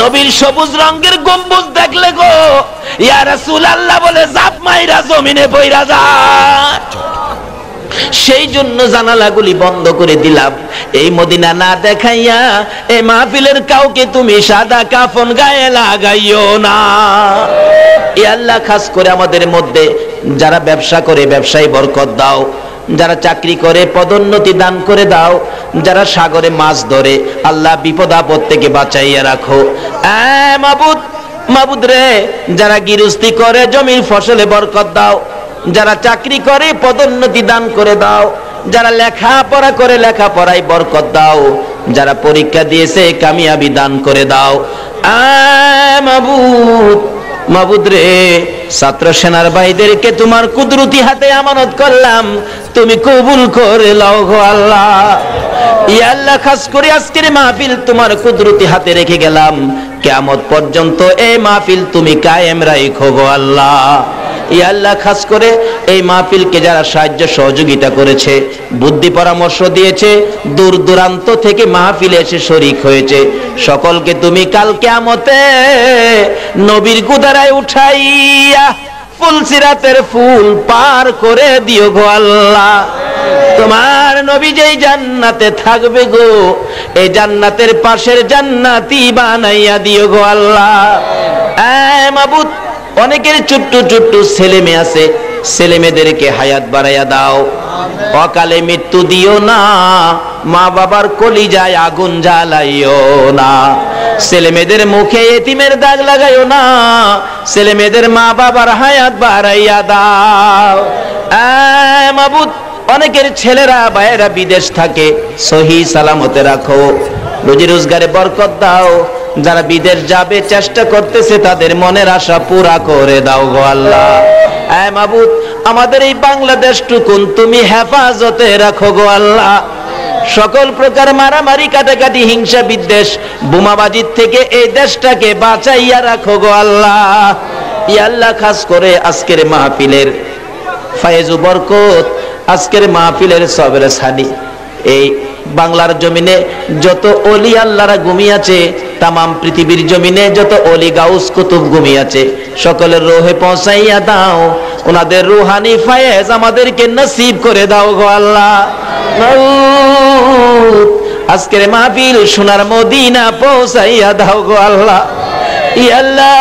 নবীর সবুজ রঙের গম্বুজ দেখলে গো ইয়া রাসূলুল্লাহ বলে জাপ মাইরা জমিনে পইরা যায়। সেই জন্য জানালাগুলি বন্ধ করে দিলাম। এই মদিনা না দেখাইয়া এই মাহফিলের কাউকে তুমি সাদা কাফন গায়ে লাগাইও না। এ আল্লাহ, খাস করে আমাদের মধ্যে যারা ব্যবসা করে ব্যবসায় বরকত দাও, যারা চাকরি করে পদোন্নতি দান করে দাও, যারা সাগরে মাছ ধরে আল্লাহ বিপদ আপদ থেকে বাঁচাইয়া রাখো। মাবুদ, মাবুদ রে, যারা গৃহস্থী করে জমির ফসলে বরকত দাও, যারা চাকরি করে পদোন্নতি দান করে দাও, যারা লেখাপড়া করে লেখাপড়ায় বরকত দাও, যারা পরীক্ষা দিয়েছে কামিয়াবি দান করে দাও। মাবুদ, মাবুদ রে, ছাত্র সেনার ভাইদেরকে তোমার কুদরতি হাতে আমানত করলাম, তুমি কবুল করে লও গো আল্লাহ। ইয়া আল্লাহ, খাস করে আজকের মাহফিল তোমার কুদরতি হাতে রেখে গেলাম, কিয়ামত পর্যন্ত এই মাহফিল তুমি কায়েম রাখো গো আল্লাহ। ইয়া আল্লাহ, খাস করে এই মাহফিলকে যারা সাহায্য সহযোগিতা করেছে, বুদ্ধি পরামর্শ দিয়েছে, দূর দূরান্ত থেকে মাহফিলে এসে শরীক হয়েছে, সকলকে তুমি কাল কিয়ামতে নবীর কুদারায় উঠাইয়া ফুলসিরাতের ফুল পার করে দিও গো আল্লাহ। তোমার নবী যেই জান্নাতে থাকবে গো, এই জান্নাতের পাশের জান্নাতি বানাইয়া দিও গো আল্লাহ। এ মাবুদ, অনেকের ছোট্ট ছোট্ট ছেলে মেয়ে আছে, ছেলে মেয়েদেরকে হায়াত বাড়াইয়া দাও, অকালে মৃত্যু দিও না। মা বাবার কলিজায় আগুন জ্বালাইও না। ছেলে মেয়েদের মুখে এতিমের দাগ লাগাইও না। ছেলে মেয়েদের মা বাবার হায়াত বাড়াইয়া দাও। এ মাবুদ, অনেকের ছেলেরা বাইরা বিদেশ থাকে, সহি সালামতে রাখো, রুজি রোজগারে বরকত দাও। যারা বিদেশ যাবে চেষ্টা করতেছে, তাদের মনের আশা পুরা করে দাও গো আল্লাহ। এ মাবুদ, আমাদের এই বাংলাদেশটুকুন তুমি হেফাজতে রাখো গো আল্লাহ। সকল প্রকার মারামারি, কাটাকাটি, হিংসা, বিদ্বেষ, বোমাবাজির থেকে এই দেশটাকে বাঁচাইয়া রাখো গো আল্লাহ। ইয়া আল্লাহ, খাস করে আজকের মাহফিলের ফয়েজ ও বরকত, আজকের মাহফিলের সবের সানি, এই বাংলার জমিনে যত অলি আল্লাহরা ঘুমিয়েছে, তামাম পৃথিবীর জমিনে যত অলি গাউস কুতুব ঘুমিয়েছে, সকলের রোহে পৌঁছাইয়া দাও। ওনাদের রুহানি ফায়েজ আমাদেরকে নসিব করে দাও গো আল্লাহ। আজকের মাহফিল সোনার মদিনা পৌঁছাইয়া দাও গো আল্লাহ। ই আল্লাহ,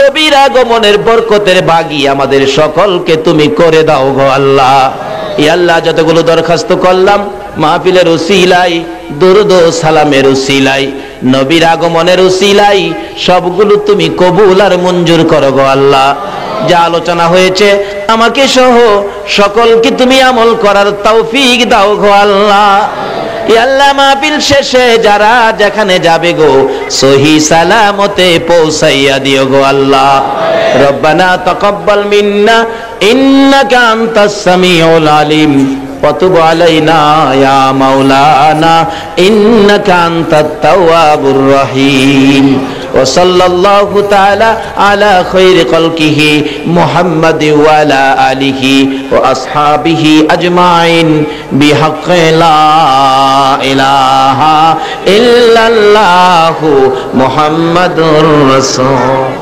নবীর আগমনের বরকতের বাগি আমাদের সকলকে তুমি করে দাও গো আল্লাহ। ই আল্লাহ, যতগুলো দরখাস্ত করলাম মাহফিলের উসিলাই, দুরুদ ও সালামের উসিলাই, নবীর আগমনের উসিলাই, সবগুলো তুমি কবুল আর মঞ্জুর করো গো আল্লাহ। যা আলোচনা হয়েছে আমাকে সহ সকলকে তুমি আমল করার তৌফিক দাও গো আল্লাহ। ই আল্লাহ, মাহফিল শেষে যারা যেখানে যাবে গো, সহি সালামতে পৌঁছাইয়া দিও গো আল্লাহ। রব্বানা তাকাব্বাল মিন্না ইন্নাকা আনতাস সামিউল আলিম وتب علينا يا مولانا إنك أنت التواب الرحيم وصلى الله تعالى على خير خلقه محمد وعلى آله وأصحابه أجمعين بحق لا إله إلا الله محمد رسول